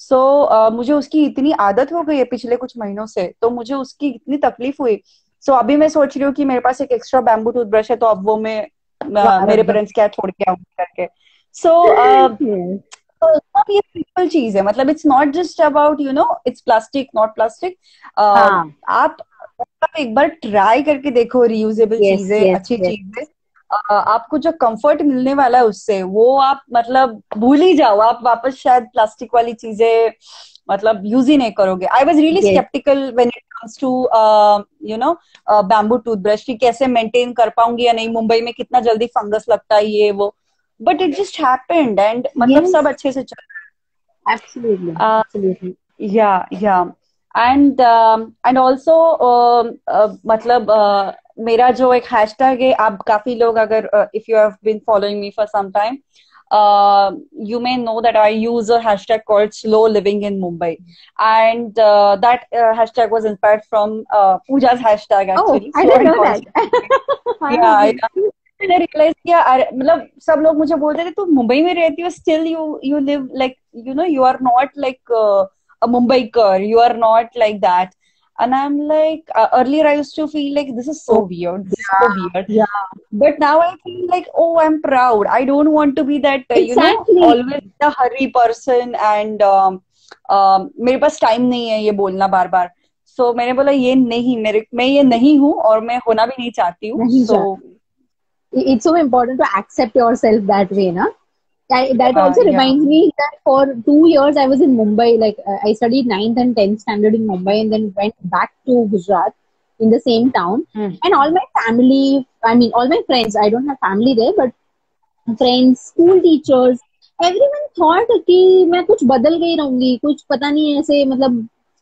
So मुझे उसकी इतनी आदत हो गई है पिछले कुछ महीनों से, तो मुझे उसकी इतनी तकलीफ हुई. So अभी मैं सोच रही हूँ कि मेरे पास एक extra bamboo toothbrush है, तो अब वो मैं मेरे parents क्या छोड़ के आऊँगी करके. So So, it's not just about, you know, it's plastic, not plastic. You can try करके देखो reusable चीजें, अच्छी चीजें. आपको जो comfort मिलने वाला है उससे, वो आप मतलब भूल ही जाओ. आप वापस शायद plastic वाली चीजें मतलब use ही नहीं करोगे. I was really skeptical when it comes to, you know, bamboo toothbrush. कि कैसे maintain कर पाऊँगी या नहीं. मुंबई में कितना जल्दी fungus लगता है ये वो. But it just happened and मतलब सब अच्छे से चल रहा है. Absolutely. Uh, Absolutely. Yeah, yeah. And um, and also uh, uh, मतलब uh, मेरा जो एक hashtag है, आप काफी लोग अगर uh, if you have been following me for some time, uh, you may know that I use a hashtag called Slow Living in Mumbai, and uh, that uh, hashtag was inspired from uh, Pooja's hashtag actually. Oh, I didn't know that. yeah. yeah. And I realized yeah, I mean, सब लोग मुझे बोलते थे, तू मुंबई में रहती हो, still you you live like you know you are not like uh, a Mumbaiker, you are not like that. And I'm like uh, earlier I used to feel like this is so weird, this yeah, is so weird. Yeah. But now I feel like oh I'm proud. I don't want to be that uh, you exactly. know always the hurry person and um, um, मेरे पास time नहीं है ये बोलना बार बार. So मैंने बोला ये नहीं मेरे मैं ये नहीं हूँ और मैं होना भी नहीं चाहती हूँ. So it's so important to accept yourself that way, na? I, that yeah, also reminds yeah. me that for two years I was in Mumbai, like uh, I studied ninth and tenth standard in Mumbai and then went back to Gujarat in the same town. Mm. And all my family, I mean all my friends, I don't have family there, but friends, school teachers, everyone thought कि मैं कुछ बदल गई रहूँगी, कुछ पता नहीं ऐसे मतलब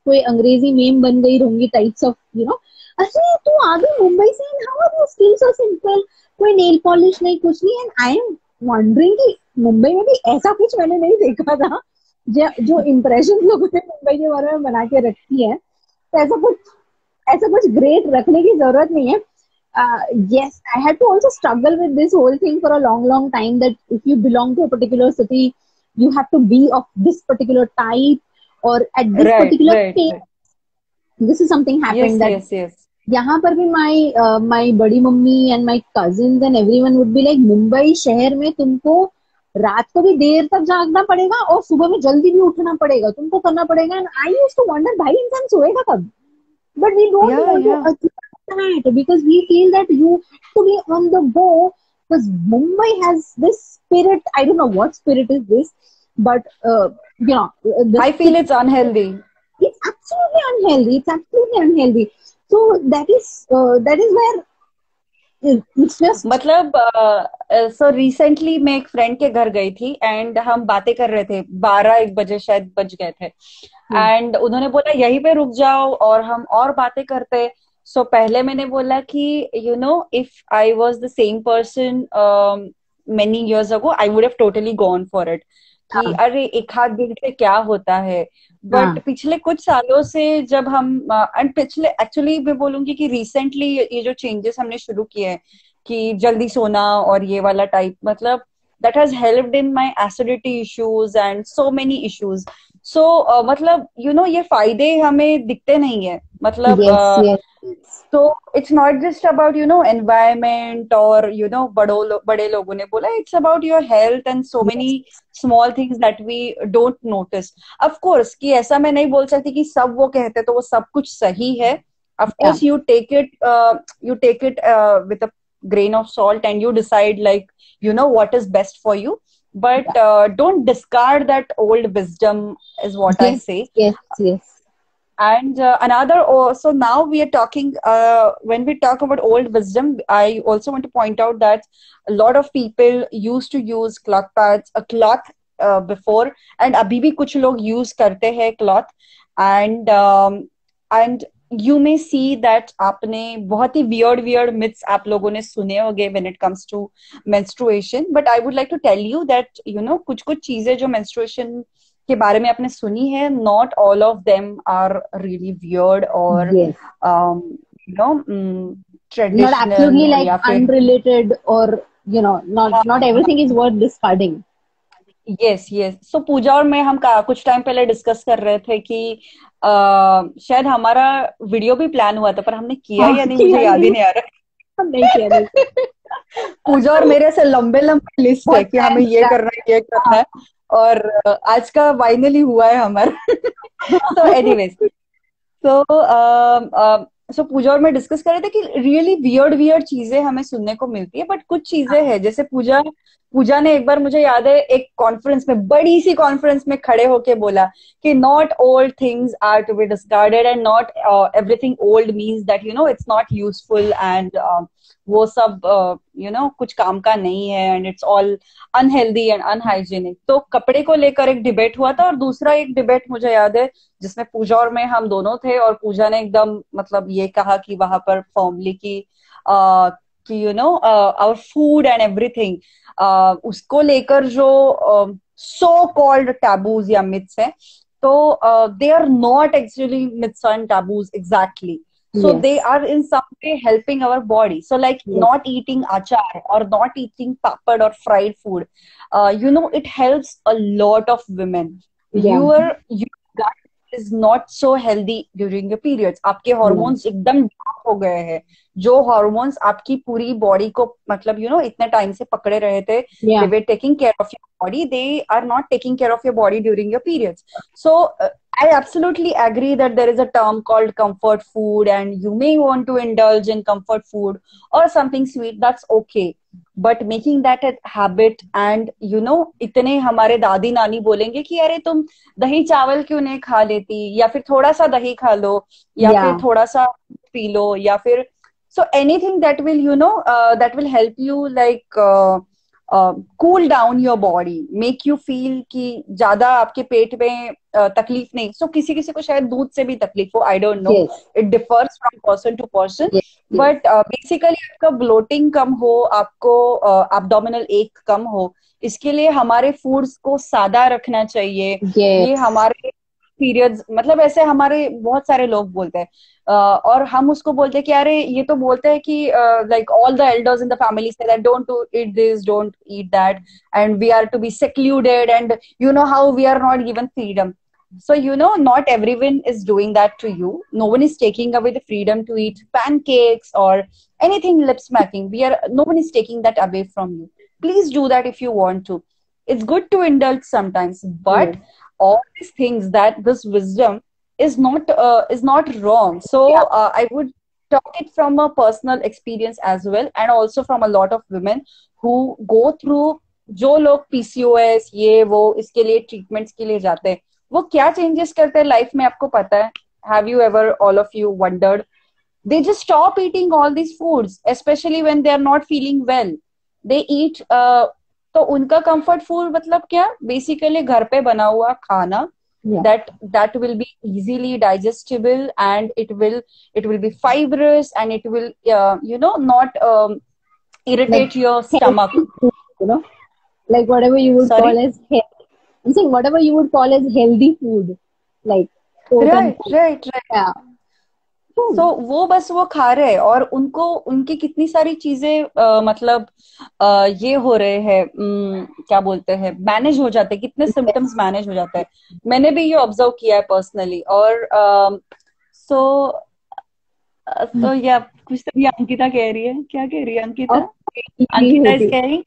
कोई अंग्रेजी meme बन गई रहूँगी types of, you know. अरे तू आ गई मुंबई से and how are you still so simple? कोई नेल पॉलिश नहीं कुछ नहीं. एंड आई एम वंडरिंग कि मुंबई में भी ऐसा कुछ मैंने नहीं देखा था जो इम्प्रेशन लोगों ने मुंबई के बारे में बना के रखती है. तो ऐसा कुछ ऐसा कुछ ग्रेट रखने की जरूरत नहीं है. Yes I had to also struggle with this whole thing for a long long time that if you belong to a particular city you have to be of this particular type और at this particular place. This is something happening that यहाँ पर भी my my बड़ी mummy and my cousin and everyone would be like Mumbai शहर में तुमको रात को भी देर तक जागना पड़ेगा और सुबह में जल्दी भी उठना पड़ेगा, तुमको करना पड़ेगा. And I used to wonder भाई इंसान सोएगा कब. But we don't want to achieve because we feel that you have to be on the go because Mumbai has this spirit. I don't know what spirit is this but you know I feel it's unhealthy. It's absolutely unhealthy. It's absolutely unhealthy. So that is uh, that is where it's just. मतलब uh, so recently मैं एक friend के घर गई थी and हम बातें कर रहे थे बारह एक बजे शायद बज गए थे hmm. and उन्होंने बोला यहीं पे रुक जाओ और हम और बातें करते. So पहले मैंने बोला कि you know if I was the same person um, many years ago I would have totally gone for it. कि अरे एक हाथ दिन से क्या होता है. बट पिछले कुछ सालों से जब हम एंड पिछले एक्चुअली मैं बोलूंगी कि रिसेंटली ये जो चेंजेस हमने शुरू किए हैं कि जल्दी सोना और ये वाला टाइप मतलब that has helped in my acidity issues and so many issues. So मतलब यू नो ये फायदे हमें दिखते नहीं है मतलब तो it's not just about you know environment और यू नो बड़ो बड़े लोगों ने बोला it's about your health and so many small things that we don't notice. Of course कि ऐसा मैं नहीं बोल सकती कि सब वो कहते तो वो सब कुछ सही है. Of course you take it you take it with a grain of salt and you decide like you know what is best for you but yeah. uh, don't discard that old wisdom is what yes, I say. Yes, yes. And uh, another also now we are talking uh, when we talk about old wisdom I also want to point out that a lot of people used to use cloth pads a cloth uh, before and abhi bhi kuch log use karte hai cloth and um, and you may see that आपने बहुत ही weird weird myths आप लोगों ने सुने होंगे when it comes to menstruation but I would like to tell you that you know कुछ कुछ चीजें जो menstruation के बारे में आपने सुनी है not all of them are really weird or yes. um, you know um, traditional not absolutely like unrelated or you know not not everything is worth discarding. Yes, yes. So पूजा और मैं हम कुछ टाइम पहले discuss कर रहे थे कि Uh, शायद हमारा वीडियो भी प्लान हुआ था पर हमने किया या नहीं मुझे याद ही नहीं आ रहा. नहीं किया नहीं. पूजा और मेरे से लंबे लंबे लिस्ट है कि हमें ये करना है ये करना है और आज का फाइनली हुआ है हमारा. तो एनीवेज तो सो पूजा और मैं डिस्कस कर रहे थे कि रियली वियर्ड वियर्ड चीजें हमें सुनने को मिलती है बट कुछ चीजें हैं जैसे पूजा पूजा ने एक बार मुझे याद है एक कॉन्फ्रेंस में बड़ी सी कॉन्फ्रेंस में खड़े होके बोला कि not all things are to be discarded and not everything old means that you know it's not useful and वो सब you uh, know you know, कुछ काम का नहीं है and it's all unhealthy and unhygienic. तो कपड़े को लेकर एक डिबेट हुआ था और दूसरा एक डिबेट मुझे याद है जिसमें पूजा और मैं हम दोनों थे और पूजा ने एकदम मतलब ये कहा कि वहां पर फॉर्मली की uh, कि you know our food and everything उसको लेकर जो सो कॉल्ड टैबूज या मिथ्स हैं तो they are not actually myths and taboos exactly. So yes. they are in some way helping our body. So like yes. not eating achar or not eating papad or fried food, uh, you know, it helps a lot of women. Yeah. Your your gut is not so healthy during your periods. आपके hormones yeah. एकदम drop हो गए हैं. जो hormones आपकी पूरी body को मतलब you know इतने time से पकड़े रहे थे. Yeah. They were taking care of your body. They are not taking care of your body during your periods. So. Uh, I absolutely agree that there is a term called comfort food and you may want to indulge in comfort food or something sweet, that's okay. But making that a habit and you know, इतने हमारे दादी नानी बोलेंगे कि अरे तुम दही चावल क्यों नहीं खा लेती या फिर थोड़ा सा दही खा लो या yeah. फिर थोड़ा सा पी लो या फिर so anything that will you know uh, that will help you like uh, Uh, cool down your body, make you feel कि ज्यादा आपके पेट में uh, तकलीफ नहीं. So किसी किसी को शायद दूध से भी तकलीफ हो. I don't know. Yes. It differs from person to person. Yes. But uh, basically आपका bloating कम हो, आपको uh, abdominal ache कम हो. इसके लिए हमारे foods को सादा रखना चाहिए. Yes. ये हमारे periods मतलब ऐसे हमारे बहुत सारे लोग बोलते हैं uh, और हम उसको बोलते हैं कि अरे ये तो बोलते हैं कि like all the elders in the family से that don't eat this don't eat that and we are to be secluded and you know how we are not given freedom. So you know, not everyone is doing that to you. No one is taking away the freedom to eat pancakes or anything lip smacking. We are no one is taking that away from you. Please do that if you want to. It's good to indulge sometimes, but yeah. all these things that this wisdom is not uh, is not wrong. So yeah. uh, I would talk it from a personal experience as well, and also from a lot of women who go through. जो लोग P C O S ये वो इसके लिए treatments के लिए जाते हैं वो क्या चेंजेस करते हैं लाइफ में, आपको पता है? Have you ever, all of you wondered? They just stop eating all these foods, especially when they are not feeling well. They eat, uh, तो उनका comfort food मतलब क्या? Basically घर पे बना हुआ खाना. Yeah. That that will be easily digestible and it will it will be fibrous and it will uh, you know not um, irritate like your stomach. Food, you know, like whatever you would Sorry? call as healthy. I'm saying whatever you would call as healthy food, like right, right, right. Yeah. तो so, वो बस वो खा रहे हैं और उनको उनकी कितनी सारी चीजें मतलब आ, ये हो रहे हैं, क्या बोलते हैं, मैनेज हो जाते हैं, कितने सिम्टम्स मैनेज हो जाते हैं. मैंने भी ये ऑब्जर्व किया है पर्सनली. और सो तो या कुछ तो ये अंकिता कह रही है, क्या कह रही है अंकिता? अंकिता इज कहिंग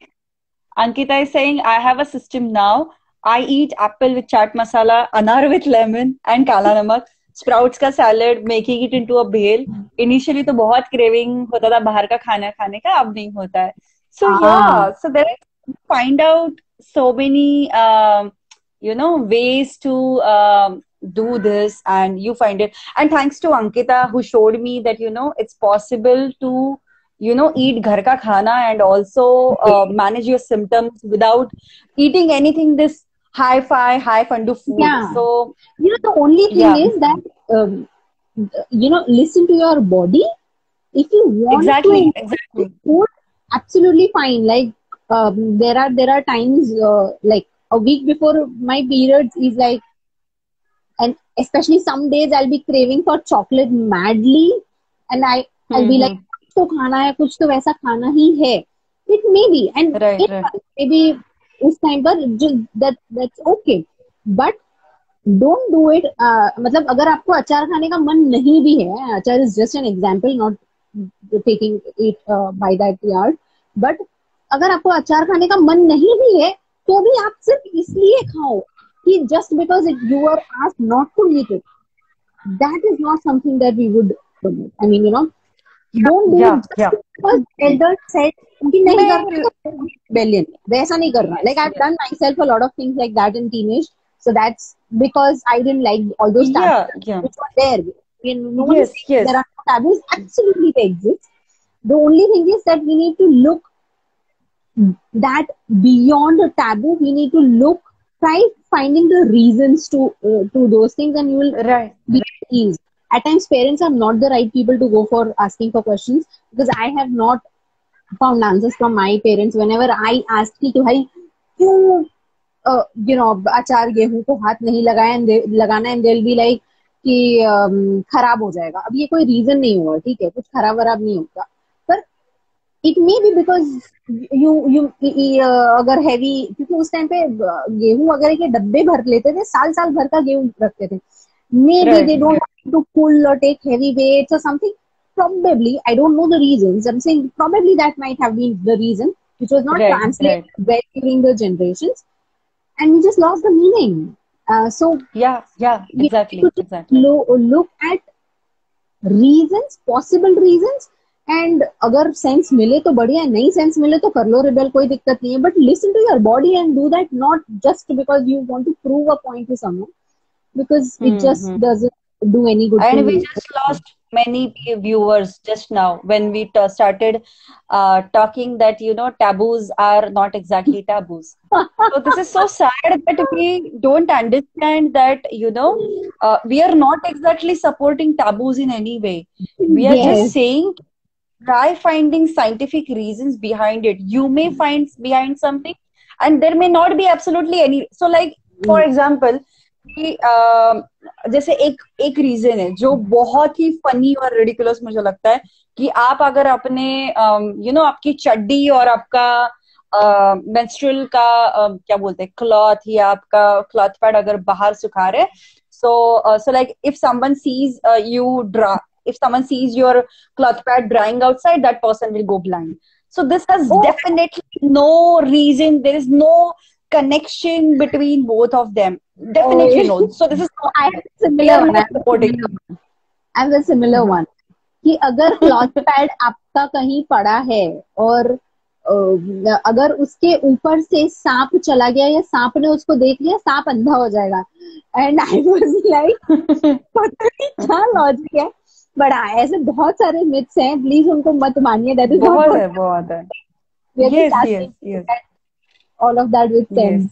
Ankita is saying I have a system now. I eat apple with chaat masala, anar with lemon and kala namak, sprouts का salad, making it into a bhel. Initially तो बहुत क्रेविंग होता था बाहर का खाना खाने का, अब नहीं होता है. सो या so there I find out so many you know ways to do this and you find it. And thanks to Ankita who showed me that you know it's possible to you know eat घर का खाना and also uh, manage your symptoms without eating anything this Hi-fi, hi-fundu food. Yeah. So you know the only thing yeah. is that um, you know listen to your body. If you want exactly, to exactly. food, absolutely fine. Like um, there are there are times uh, like a week before my periods is like, and especially some days I'll be craving for chocolate madly, and I hmm. I'll be like, कुछ तो खाना है, कुछ तो वैसा खाना ही है. It may be and right, it right. maybe. उस टाइम पर that, that's okay, but don't do it. uh, मतलब अगर आपको अचार खाने का मन नहीं भी है, अचार is just an example, not taking it uh, by that yard, but अगर आपको अचार खाने का मन नहीं भी है तो भी आप सिर्फ इसलिए खाओ कि just because it, you are asked not to eat it, that is not something that we would promote. I mean you know don't do yeah, it just yeah. because elder said नहीं करना rebellion, वैसा नहीं करना. Like I've done myself a lot of things like that in teenage, so that's because I didn't like all those taboos yeah, yeah. which were there. You know, no yes, yes. There are taboos, absolutely they exist. The only thing is that we need to look that beyond the taboo. We need to look, try finding the reasons to uh, to those things, and you will right. be at ease. At times parents are not the right people to go for asking for questions, because I have not found answers from my parents whenever I asked ki to bhai kyun uh, you know achar gehun ko haath nahi lagaya and they, lagana and they'll be like ki um, kharab ho jayega. Ab ye koi reason nahi hua, theek hai, kuch kharab warab nahi hota, par it may be because you you uh, agar heavy, kyunki us time pe gehun agar ke dabbe bhar lete the, saal saal bhar ka gehun rakhte the, maybe right. they don't want to pull or take heavy weights or something. Probably, I don't know the reasons. I'm saying probably that might have been the reason, which was not right, translated right. well during the generations, and we just lost the meaning. Uh, so yeah, yeah, exactly, exactly. Look, look at reasons, possible reasons, and अगर sense मिले तो बढ़िया, नहीं sense मिले तो कर लो rebel, कोई दिक्कत नहीं है. But listen to your body and do that not just because you want to prove a point to someone, because mm-hmm. it just doesn't do any good. And we just lost many viewers just now when we t- started uh, talking that you know taboos are not exactly taboos. So this is so sad that we don't understand that you know uh, we are not exactly supporting taboos in any way. We are yes. just saying try finding scientific reasons behind it. You may find behind something, and there may not be absolutely any. So like for example. कि, uh, जैसे एक एक reason है जो बहुत ही funny और ridiculous मुझे लगता है कि आप अगर अपने यू नो आपकी चड्डी और आपका मेंस्ट्रुअल uh, का uh, क्या बोलते हैं क्लॉथ या आपका क्लॉथ पैड अगर बाहर सुखा रहे, सो सो like if someone sees you draw if someone sees your cloth pad drying outside, that person will go blind. So this has definitely no reason, there is no connection between both of them, definitely oh. no. So this is I have a similar one. I have a similar one. कि अगर cloth pad आपका कहीं पड़ा है और अगर उसके ऊपर से सांप चला गया या सांप ने उसको देख लिया, सांप अंधा हो जाएगा. एंड आई वाज लाइक पता नहीं क्या लॉजिक है. बट ऐसे बहुत सारे मिथ्स हैं, प्लीज उनको मत मानिए. दैट इज बहुत है, बहुत है. Yes yes yes. All of that with sense.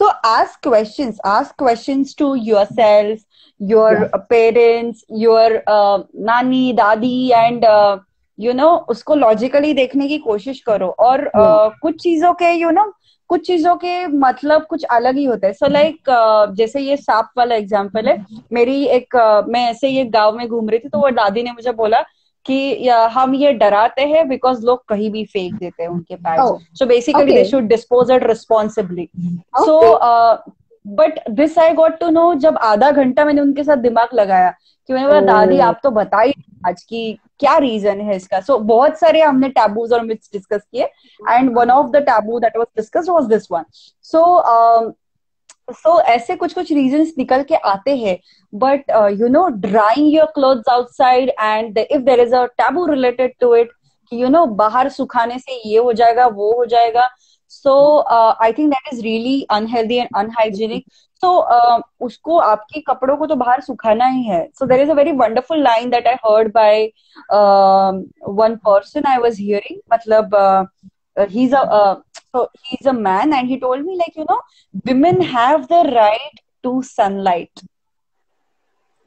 So ask questions, ask questions to yourself, your yeah. parents, your uh, nani, dadi and uh, you know, उसको logically देखने की कोशिश करो. और yeah. uh, कुछ चीजों के you know, कुछ चीजों के मतलब कुछ अलग ही होता है. So so, like like, uh, जैसे ये सांप वाला एग्जाम्पल है. मेरी एक uh, मैं ऐसे ये गांव में घूम रही थी, तो वो दादी ने मुझे बोला कि हम ये डराते हैं बिकॉज लोग कहीं भी फेंक देते हैं उनके bags. So basically they should dispose it responsibly. So but this I got to know जब आधा घंटा मैंने उनके साथ दिमाग लगाया कि मैंने बोला दादी आप तो बताइए आज की क्या रीजन है इसका. सो बहुत सारे हमने टैबूज और मिथ्स डिस्कस किए and one of the taboo that was discussed was this one. So so so, ऐसे कुछ कुछ रीजंस निकल के आते हैं. But you know drying your clothes outside and if there is a taboo related to it कि you know बाहर सुखाने से ये हो जाएगा वो हो जाएगा. So I think that is really unhealthy and unhygienic. So उसको आपके कपड़ों को तो बाहर सुखाना ही है. So there is a very wonderful line that I heard by one person I was hearing. मतलब uh, he's a uh, so he's a man and he told me like you know women have the right to sunlight.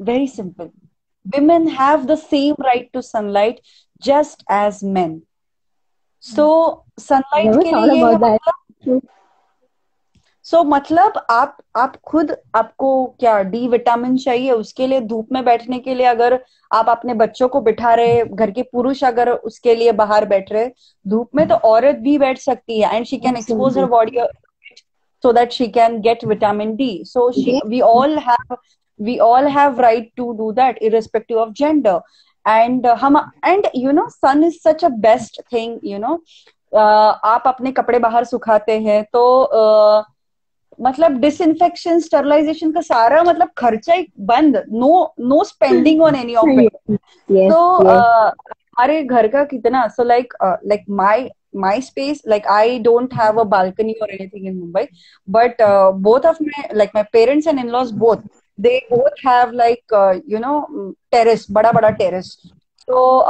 Very simple. Women have the same right to sunlight just as men. So sunlight ke liye matlab, so matlab aap aap khud aapko kya D vitamin chahiye, uske liye dhoop mein baithne ke liye agar आप अपने बच्चों को बिठा रहे, घर के पुरुष अगर उसके लिए बाहर बैठ रहे धूप में, तो औरत भी बैठ सकती है and she can expose her body so that she can get vitamin D. So we all have we all have right to do that irrespective of gender. And हम and you know sun is such a best thing. You know आप अपने कपड़े बाहर सुखाते हैं तो uh, मतलब disinfection sterilization का सारा मतलब खर्चा ही बंद. No no spending on any of it. तो हमारे घर का कितना so like like my my space like I don't have a balcony और anything in Mumbai but both of my like my parents and in laws both they both have like you know terrace, बड़ा बड़ा terrace. तो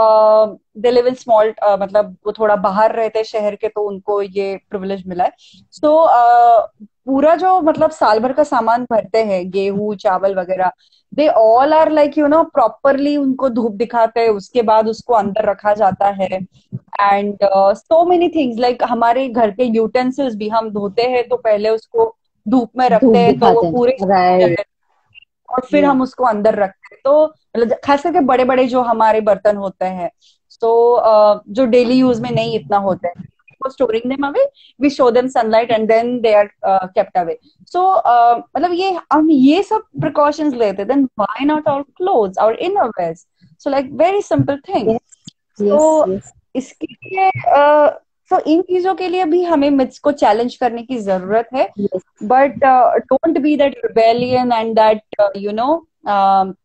they live in small, मतलब वो थोड़ा बाहर रहते हैं शहर के, तो उनको ये प्रिविलेज मिला है. सो so, uh, पूरा जो मतलब साल भर का सामान भरते हैं, गेहूं चावल वगैरह, they all are like you know properly उनको धूप दिखाते हैं, उसके बाद उसको अंदर रखा जाता है. And so many things like हमारे घर के यूटेंसिल्स भी हम धोते हैं तो पहले उसको धूप में रखते हैं तो वो पूरे और फिर हम उसको अंदर रखते हैं. तो मतलब खास करके बड़े बड़े जो हमारे बर्तन होते हैं तो so, uh, जो डेली यूज में नहीं इतना होते हैं, for storing them away we show them sunlight and then they are uh, kept away. So uh, matlab ye hum ye sab precautions lete, then why not our clothes, our inner wear? So like very simple thing. Yes, so yes, yes. iske liye uh, so in cheezon ke liye bhi hame myths ko challenge karne ki zarurat hai. Yes. But uh, don't be that rebellion and that uh, you know um,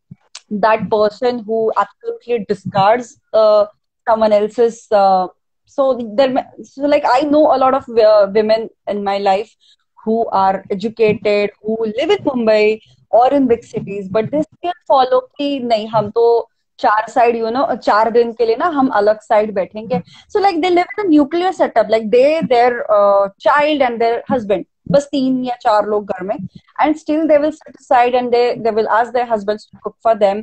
that person who absolutely discards uh, someone else's uh, so there so like I know a lot of uh, women in my life who are educated, who live in Mumbai or in big cities, but they still follow ki nahi hum to char side you know char din ke liye na hum alag side baithenge. So like they live in a nuclear setup, like they their uh, child and their husband, bas teen ya char log ghar mein, and still they will sit aside and they they will ask their husbands to cook for them.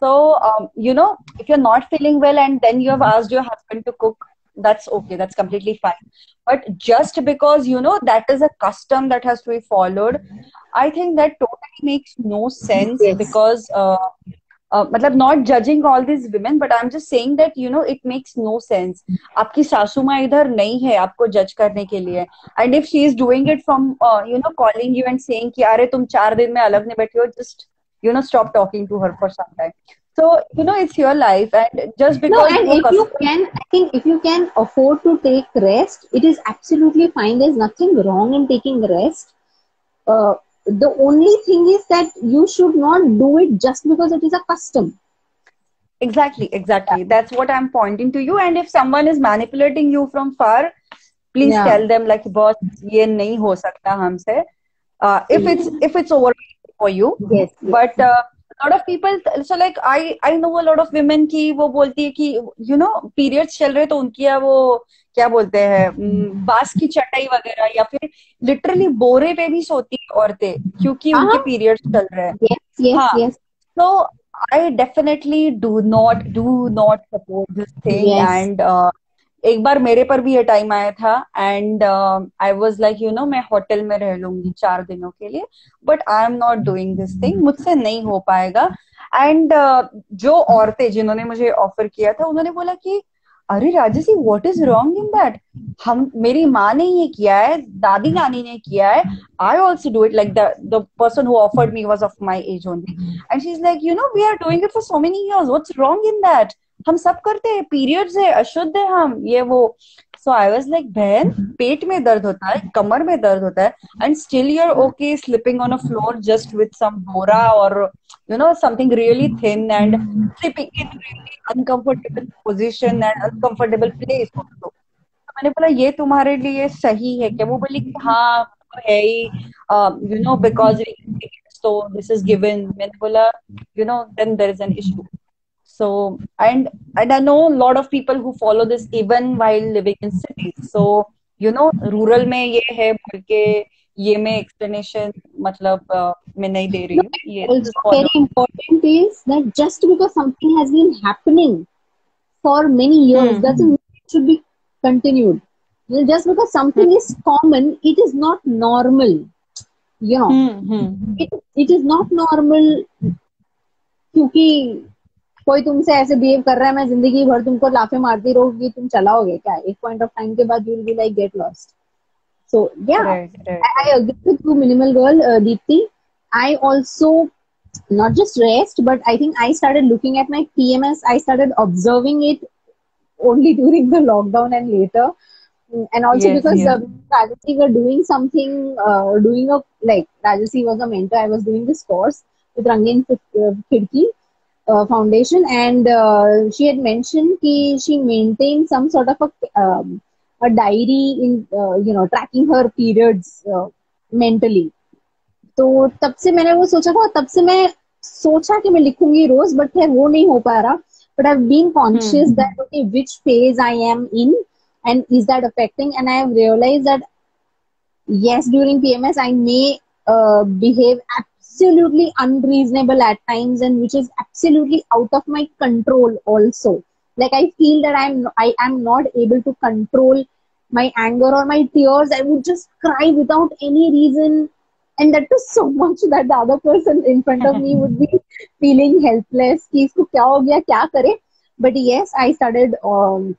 So um, you know if you're not feeling well and then you have asked your husband to cook, that's okay, that's completely fine. But just because you know that is a custom that has to be followed, I think that totally makes no sense. Yes. Because uh, uh matlab not judging all these women, but I'm just saying that you know it makes no sense. Aapki sasu maa idhar nahi hai aapko judge karne ke liye, and if she is doing it from uh, you know calling you and saying ki are tum char din mein alag nahi baithi ho, just you know stop talking to her for some time. So you know it's your life, and just because no, and if you can, I think if you can afford to take rest, it is absolutely fine. There's nothing wrong in taking rest. Uh, the only thing is that you should not do it just because it is a custom. Exactly, exactly. Yeah. That's what I'm pointing to you. And if someone is manipulating you from far, Please yeah. tell them like, boss, ये नहीं हो सकता हमसे. Uh, if it's if it's overwhelming for you, yes, but uh, a lot of people, so like I I know a lot of women की वो बोलती है कि you know periods चल रहे तो उनकी या वो क्या बोलते हैं बांस की चटाई वगैरह या फिर literally बोरे पे भी सोती है औरतें क्योंकि उनके periods चल रहे हैं. Yes, yes, हाँ. yes. So I definitely do not do not support this thing yes. and. Uh, एक बार मेरे पर भी ये टाइम आया था and I was like you know मैं होटल में रह लूंगी चार दिनों के लिए but I am not doing this thing. मुझसे नहीं हो पाएगा. एंड uh, जो औरतें जिन्होंने मुझे ऑफर किया था उन्होंने बोला कि अरे Rajasi what is wrong in that. हम मेरी माँ ने ये किया है, दादी नानी ने किया है. I also do it. Like the person who offered me was of my age only and she is like you know we are doing it for so many years. What's wrong in that. हम सब करते हैं. Periods है, अशुद्ध है हम, ये वो. सो आई वाज लाइक बहन पेट में दर्द होता है, कमर में दर्द होता है and still you are okay sleeping on a floor just with some bora और you know something really thin and sleeping in really uncomfortable position and uncomfortable place. तो मैंने बोला ये तुम्हारे लिए सही है क्या. वो बोली कि हाँ है ही you know because so this is given. मैंने बोला you know then there is an issue. So and and I know a lot of people who follow this even while living in cities. So you know rural में ये है बल्कि ये मैं explanation मतलब uh, मैं नहीं दे रही हूँ. Also very important is that just because something has been happening for many years hmm. doesn't mean it should be continued. Just because something hmm. is common, it is not normal. You know, hmm. Hmm. it it is not normal क्योंकि कोई तुमसे ऐसे behave कर रहा है मैं जिंदगी भर तुमको लाफे मारती रहूंगी तुम चलाओगे क्या. एक पॉइंट ऑफ टाइम के बाद you will be like get lost. So yeah I agree with you minimal girl Deepti. I also not just rest but I think I started looking at my PMS. I started observing it only during the lockdown and later and also yes, because yes. Uh, Rajasi were doing something uh, doing a like Rajasi was a mentor. I was doing this course with Rangin Kidki Uh, foundation and uh, she had mentioned ki she maintained some sort of a, um, a diary in uh, you know tracking her periods uh, mentally. तो तब से मैंने वो सोचा था. तब से मैं सोचा कि मैं लिखूंगी रोज बट खैर वो नहीं हो पा रहा. But I have been conscious that okay which phase I am in and is that affecting and I have realised that yes during PMS I may behave absolutely unreasonable at times and which is absolutely out of my control also. Like I feel that I'm I am not able to control my anger or my tears. I would just cry without any reason and that is so much that the other person in front of me would be feeling helpless ki isko kya ho gaya kya kare. But yes, I started um,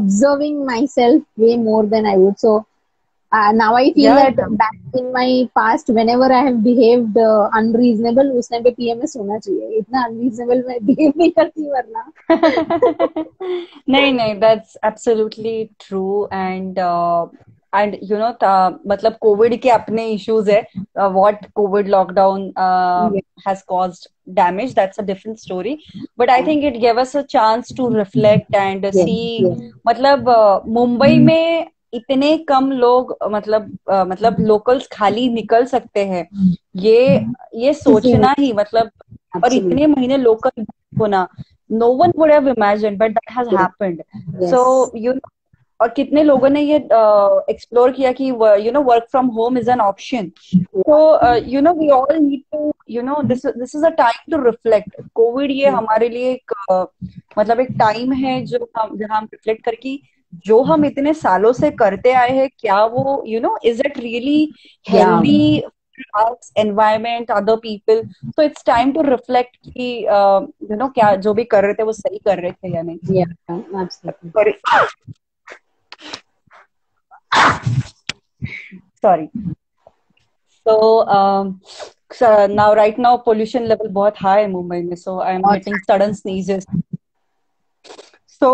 observing myself way more than I would. So Uh, now I feel yeah. that back in my past, whenever I have behaved uh, unreasonable, उस time पे P M S होना चाहिए. इतना unreasonable मैं behave नहीं करती वरना. नहीं नहीं, that's absolutely true and uh, and you know मतलब COVID के अपने issues है. uh, what COVID lockdown uh, yeah. has caused damage, that's a different story. But I think it gave us a chance to reflect and uh, yeah. see yeah. मतलब uh, Mumbai mm. में इतने कम लोग मतलब आ, मतलब locals खाली निकल सकते हैं ये ये सोचना ही मतलब Absolutely. और इतने महीने लोकल होना no one would have imagined but that has happened. So you और कितने लोगों ने ये एक्सप्लोर uh, किया कि you know work from home is an option. So you know we all need to you know this this is a time to reflect. Covid ये हमारे लिए एक uh, मतलब एक टाइम है जो हम जहाँ हम रिफ्लेक्ट करके जो हम इतने सालों से करते आए हैं क्या वो you know is it really healthy environment other people. So it's time to reflect कि यू नो क्या जो भी कर रहे थे वो सही कर रहे थे या नहीं. Sorry. So now right now pollution level बहुत हाई है मुंबई में. So I am getting sudden sneezes. तो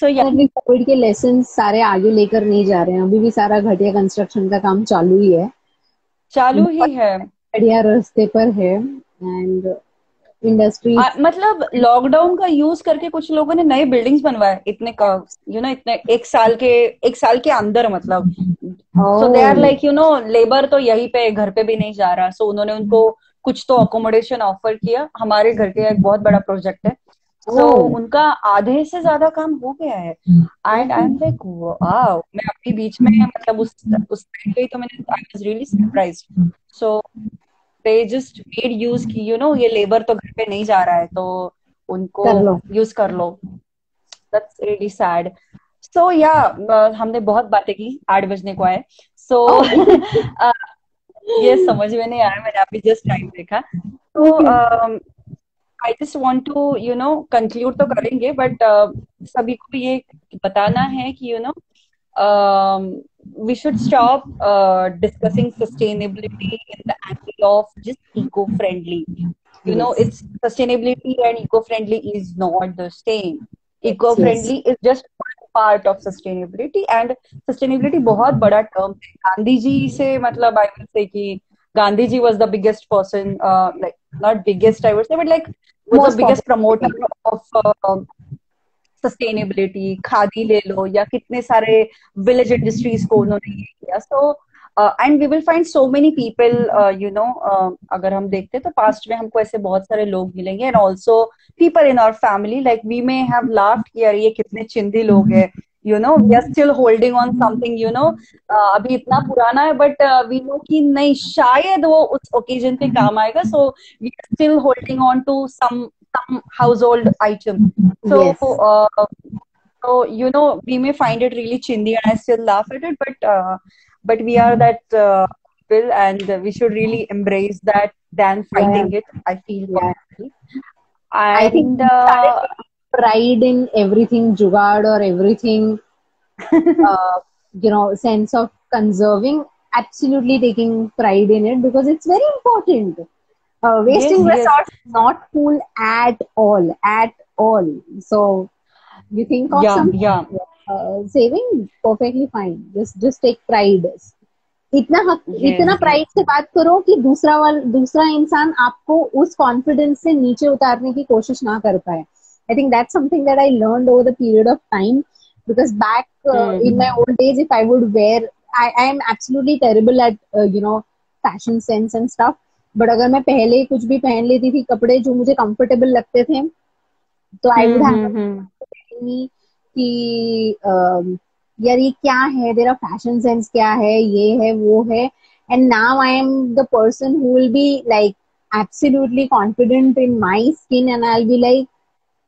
सो यानी कोविड के लेसन सारे आगे लेकर नहीं जा रहे हैं. अभी भी सारा घटिया कंस्ट्रक्शन का काम चालू ही है चालू ही है. बढ़िया रास्ते पर है एंड इंडस्ट्री आ, मतलब लॉकडाउन का यूज करके कुछ लोगों ने नए बिल्डिंग्स बनवाए इतने का यू नो इतने एक साल के एक साल के अंदर मतलब so they are like you know labour तो यहीं पे घर पे भी नहीं जा रहा सो so, उन्होंने उनको कुछ तो अकोमोडेशन ऑफर किया। हमारे घर के एक बहुत बड़ा प्रोजेक्ट है सो so, उनका आधे से ज्यादा काम हो गया है and I am like wow मैं अपने बीच में मतलब उस उस टाइम पे तो मैंने I was really surprised so they just made use की you know ये लेबर तो घर पे नहीं जा रहा है तो उनको यूज कर लो। That's really sad. So yeah, uh, हमने बहुत बातें की, आठ बजने को आए so uh, ये समझ में नहीं आया मैंने अभी जस्ट टाइम देखा तो um, I just want to you know conclude तो करेंगे but uh, सभी को ये बताना है कि you know Um, we should stop uh, discussing sustainability in the angle of just eco-friendly. You yes. know, it's sustainability and eco-friendly is not the same. Eco-friendly yes. is just one part of sustainability, and sustainability बहुत बड़ा term है. गांधी जी से मतलब I would say कि Gandhi ji was the biggest person, uh, like not biggest I would say, but like was Most the biggest promoter of. Uh, sustainability khadi ले लो या कितने सारे विलेज इंडस्ट्रीज को उन्होंने ये किया so and we will find so many people you know अगर हम देखते तो पास्ट में हमको ऐसे बहुत सारे लोग मिलेंगे and also people in our family like we may have laughed कि यार ये कितने चिंदी लोग हैं you know we are still holding on something you know अभी इतना पुराना है बट वी नो कि नहीं शायद वो उस ओकेजन पे काम आएगा so we are still holding on to some some household item so yes. uh, so you know we may find it really chindi and I still laugh at it but uh, but we are that uh, people and we should really embrace that than fighting yeah. it I feel yeah. and, I think uh, pride in everything jugaad or everything uh, you know sense of conserving absolutely taking pride in it because it's very important. Uh, wasting yes, resources yes. not cool at all, at all. So you think of yeah, something yeah. Uh, saving perfectly fine. Just just take pride. इतना हक, yes, इतना pride yes. से बात करो कि दूसरा वाल दूसरा इंसान आपको उस confidence से नीचे उतारने की कोशिश ना कर पाए. I think that's something that I learned over the period of time because back uh, mm. in my old days, if I would wear, I I am absolutely terrible at uh, you know fashion sense and stuff. But अगर मैं पहले ही कुछ भी पहन लेती थी कपड़े जो मुझे कंफर्टेबल लगते थे तो आई वुड हैव कि यार ये क्या है तेरा फैशन सेंस क्या है ये है वो है and now I am the person who will be like absolutely confident in my skin and I will be like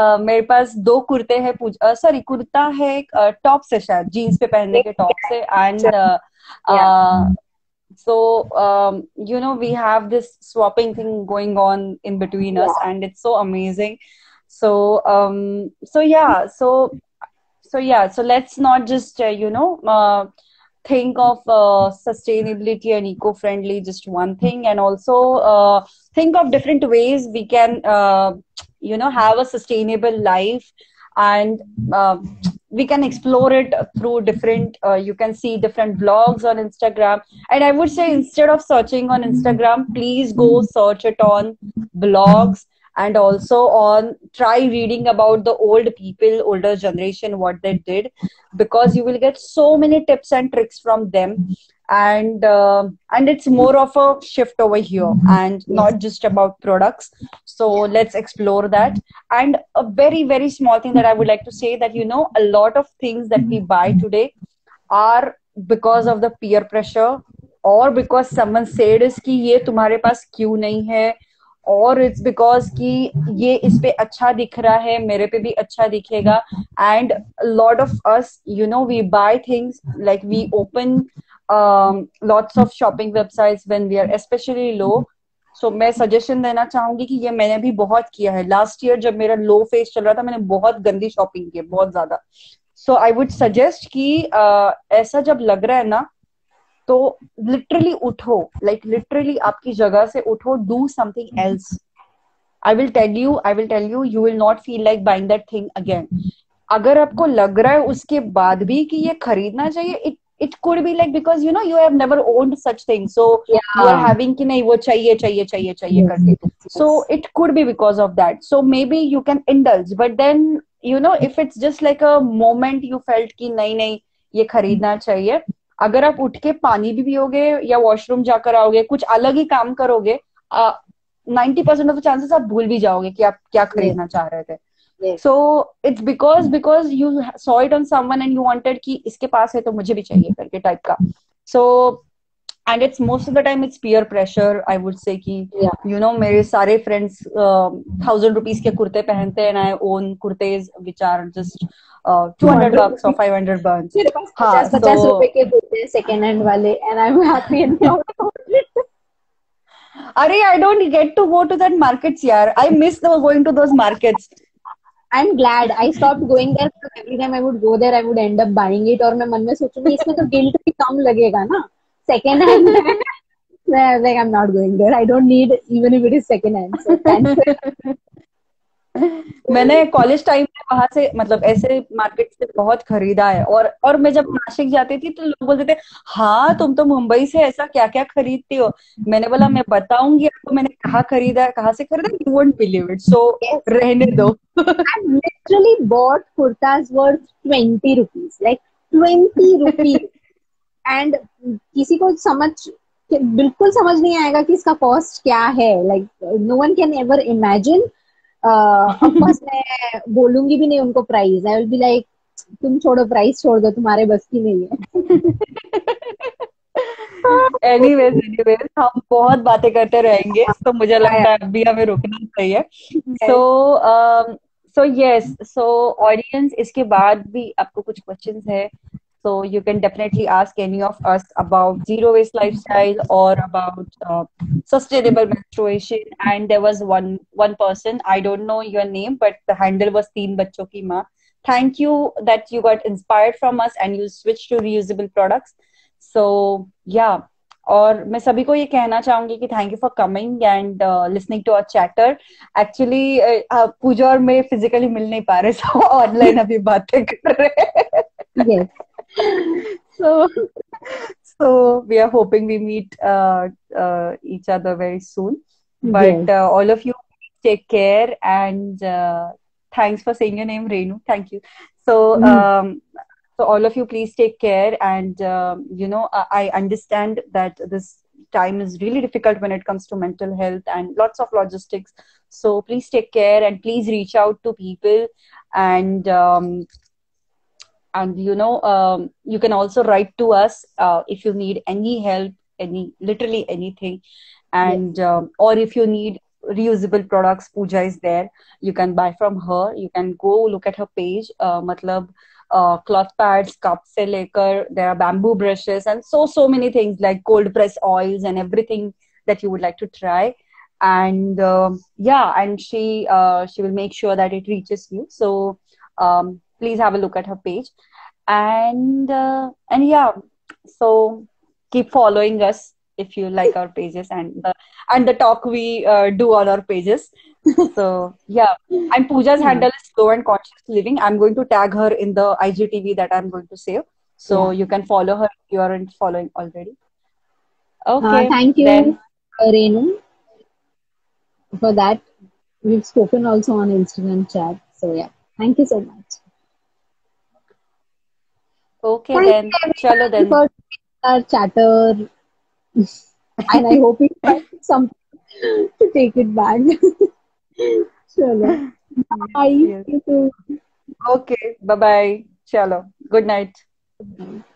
uh, मेरे पास दो कुर्ते हैं पूजा सॉरी कुर्ता है टॉप uh, से शायद जीन्स पे पहनने के टॉप से and so um, you know we have this swapping thing going on in between yeah. us and it's so amazing so um so yeah so so yeah so let's not just uh, you know uh, think of uh, sustainability and eco-friendly just one thing and also uh, think of different ways we can uh, you know have a sustainable life and uh, we can explore it through different uh, you can see different blogs on Instagram and I would say instead of searching on Instagram please go search it on blogs and also on try reading about the old people older generation what they did because you will get so many tips and tricks from them and uh, and it's more of a shift over here and not just about products so let's explore that and a very very small thing that I would like to say that you know a lot of things that we buy today are because of the peer pressure or because someone said is ki ye tumhare paas kyun nahi hai or it's because ki ye is pe acha dikh raha hai mere pe bhi acha dikhega and a lot of us you know we buy things like we open um lots of shopping websites when we are especially low so मैं suggestion देना चाहूंगी कि ये मैंने भी बहुत किया है last year जब मेरा low phase चल रहा था मैंने बहुत गंदी shopping की बहुत ज्यादा So I would suggest कि ऐसा जब लग रहा है ना तो literally उठो, like literally आपकी जगह से उठो, do something else. I will tell you, I will tell you, you will not feel like buying that thing again. अगर आपको लग रहा है उसके बाद भी कि ये खरीदना चाहिए, it it could be like because you know you have never owned such things, so yeah. you are having कि नहीं वो चाहिए चाहिए चाहिए चाहिए करके. So it could be because of that. So maybe you can indulge, but then you know if it's just like a moment you felt कि नहीं नहीं ये खरीदना चाहिए. अगर आप उठ के पानी भी पियोगे या वॉशरूम जाकर आओगे, कुछ अलग ही काम करोगे, ninety percent of the chances आप भूल भी जाओगे कि आप क्या खरीदना चाह रहे थे. So it's because because you saw it on someone and you wanted कि इसके पास है तो मुझे भी चाहिए करके टाइप का. So and it's most of the time it's peer pressure. I would say कि यू नो मेरे सारे फ्रेंड्स थाउजेंड रुपीज के कुर्ते पहनते हैं, I own kurtas which are just two hundred bucks और फाइव हंड्रेड बक्स. हाँ, पचास रुपए के कुर्ते सेकेंड हैंड वाले, and I am happy and अरे I don't get to go to that markets यार. I miss going to those markets. I am glad I stop going there. Every time I would go there I would end up buying it, और मैं मन में सोचूंगी इसमें तो guilt भी कम लगेगा ना. Second hand, like I'm not going there. I don't need even if it is second hand. So thanks. मैंने कॉलेज टाइम में वहां से मतलब ऐसे मार्केट से बहुत खरीदा है. और और मैं जब नासिक जाती थी तो लोग बोलते थे हाँ तुम तो मुंबई से ऐसा क्या क्या खरीदती हो. मैंने बोला मैं बताऊंगी आपको मैंने कहाँ खरीदा है कहाँ से खरीदा. You won't believe it. So रहने दो. I literally bought kurtas worth twenty rupees, like twenty rupees. And किसी को समझ बिल्कुल समझ नहीं आएगा कि इसका कॉस्ट क्या है. Like no one can ever imagine. Of course मैं बोलूंगी भी नहीं उनको price. I will be like तुम छोड़ो प्राइस छोड़ दो तुम्हारे बस की नहीं है. एनीवेज एनीवेज हम बहुत बातें करते रहेंगे तो मुझे लगता है अभी हमें रुकना चाहिए. सो सो यस सो ऑडियंस इसके बाद भी आपको कुछ क्वेश्चंस है so you can definitely ask any of us about zero waste lifestyle or about uh, sustainable menstruation. And there was one one person, I don't know your name, but the handle was teen bachcho ki maa. Thank you that you got inspired from us and you switched to reusable products. So yeah, और मैं सभी को ये कहना चाहूंगी कि thank you for coming and listening to our chatter. Actually Pooja और मैं फिजिकली मिल नहीं पा रहे सो ऑनलाइन अभी बातें कर रहे हैं. so so we are hoping we meet uh, uh, each other very soon, but yes. uh, all of you take care and uh, thanks for saying your name Renu. Thank you. So mm-hmm. um, so all of you please take care and uh, you know I, I understand that this time is really difficult when it comes to mental health and lots of logistics, so please take care and please reach out to people and um, and you know um, you can also write to us uh, if you need any help, any literally anything. And yes. um, or if you need reusable products, Pooja is there, you can buy from her. You can go look at her page, uh, matlab uh, cloth pads cup se lekar there are bamboo brushes and so so many things like cold press oils and everything that you would like to try. And uh, yeah, and she uh, she will make sure that it reaches you. So um, please have a look at her page and uh, and yeah, so keep following us if you like our pages and the and the talk we uh, do on our pages. So yeah, and Pooja's handle is Slow and Conscious Living. I'm going to tag her in the I G T V that I'm going to save, so yeah. you can follow her if you aren't following already. Okay, uh, thank you then. Renu, for that. We've spoken also on Instagram chat, so yeah, thank you so much. Okay, then chalo then for our chatter and I hope you find something to take it back. Chalo, bye. Yes, yes. Okay, bye bye. Chalo, good night. Good night.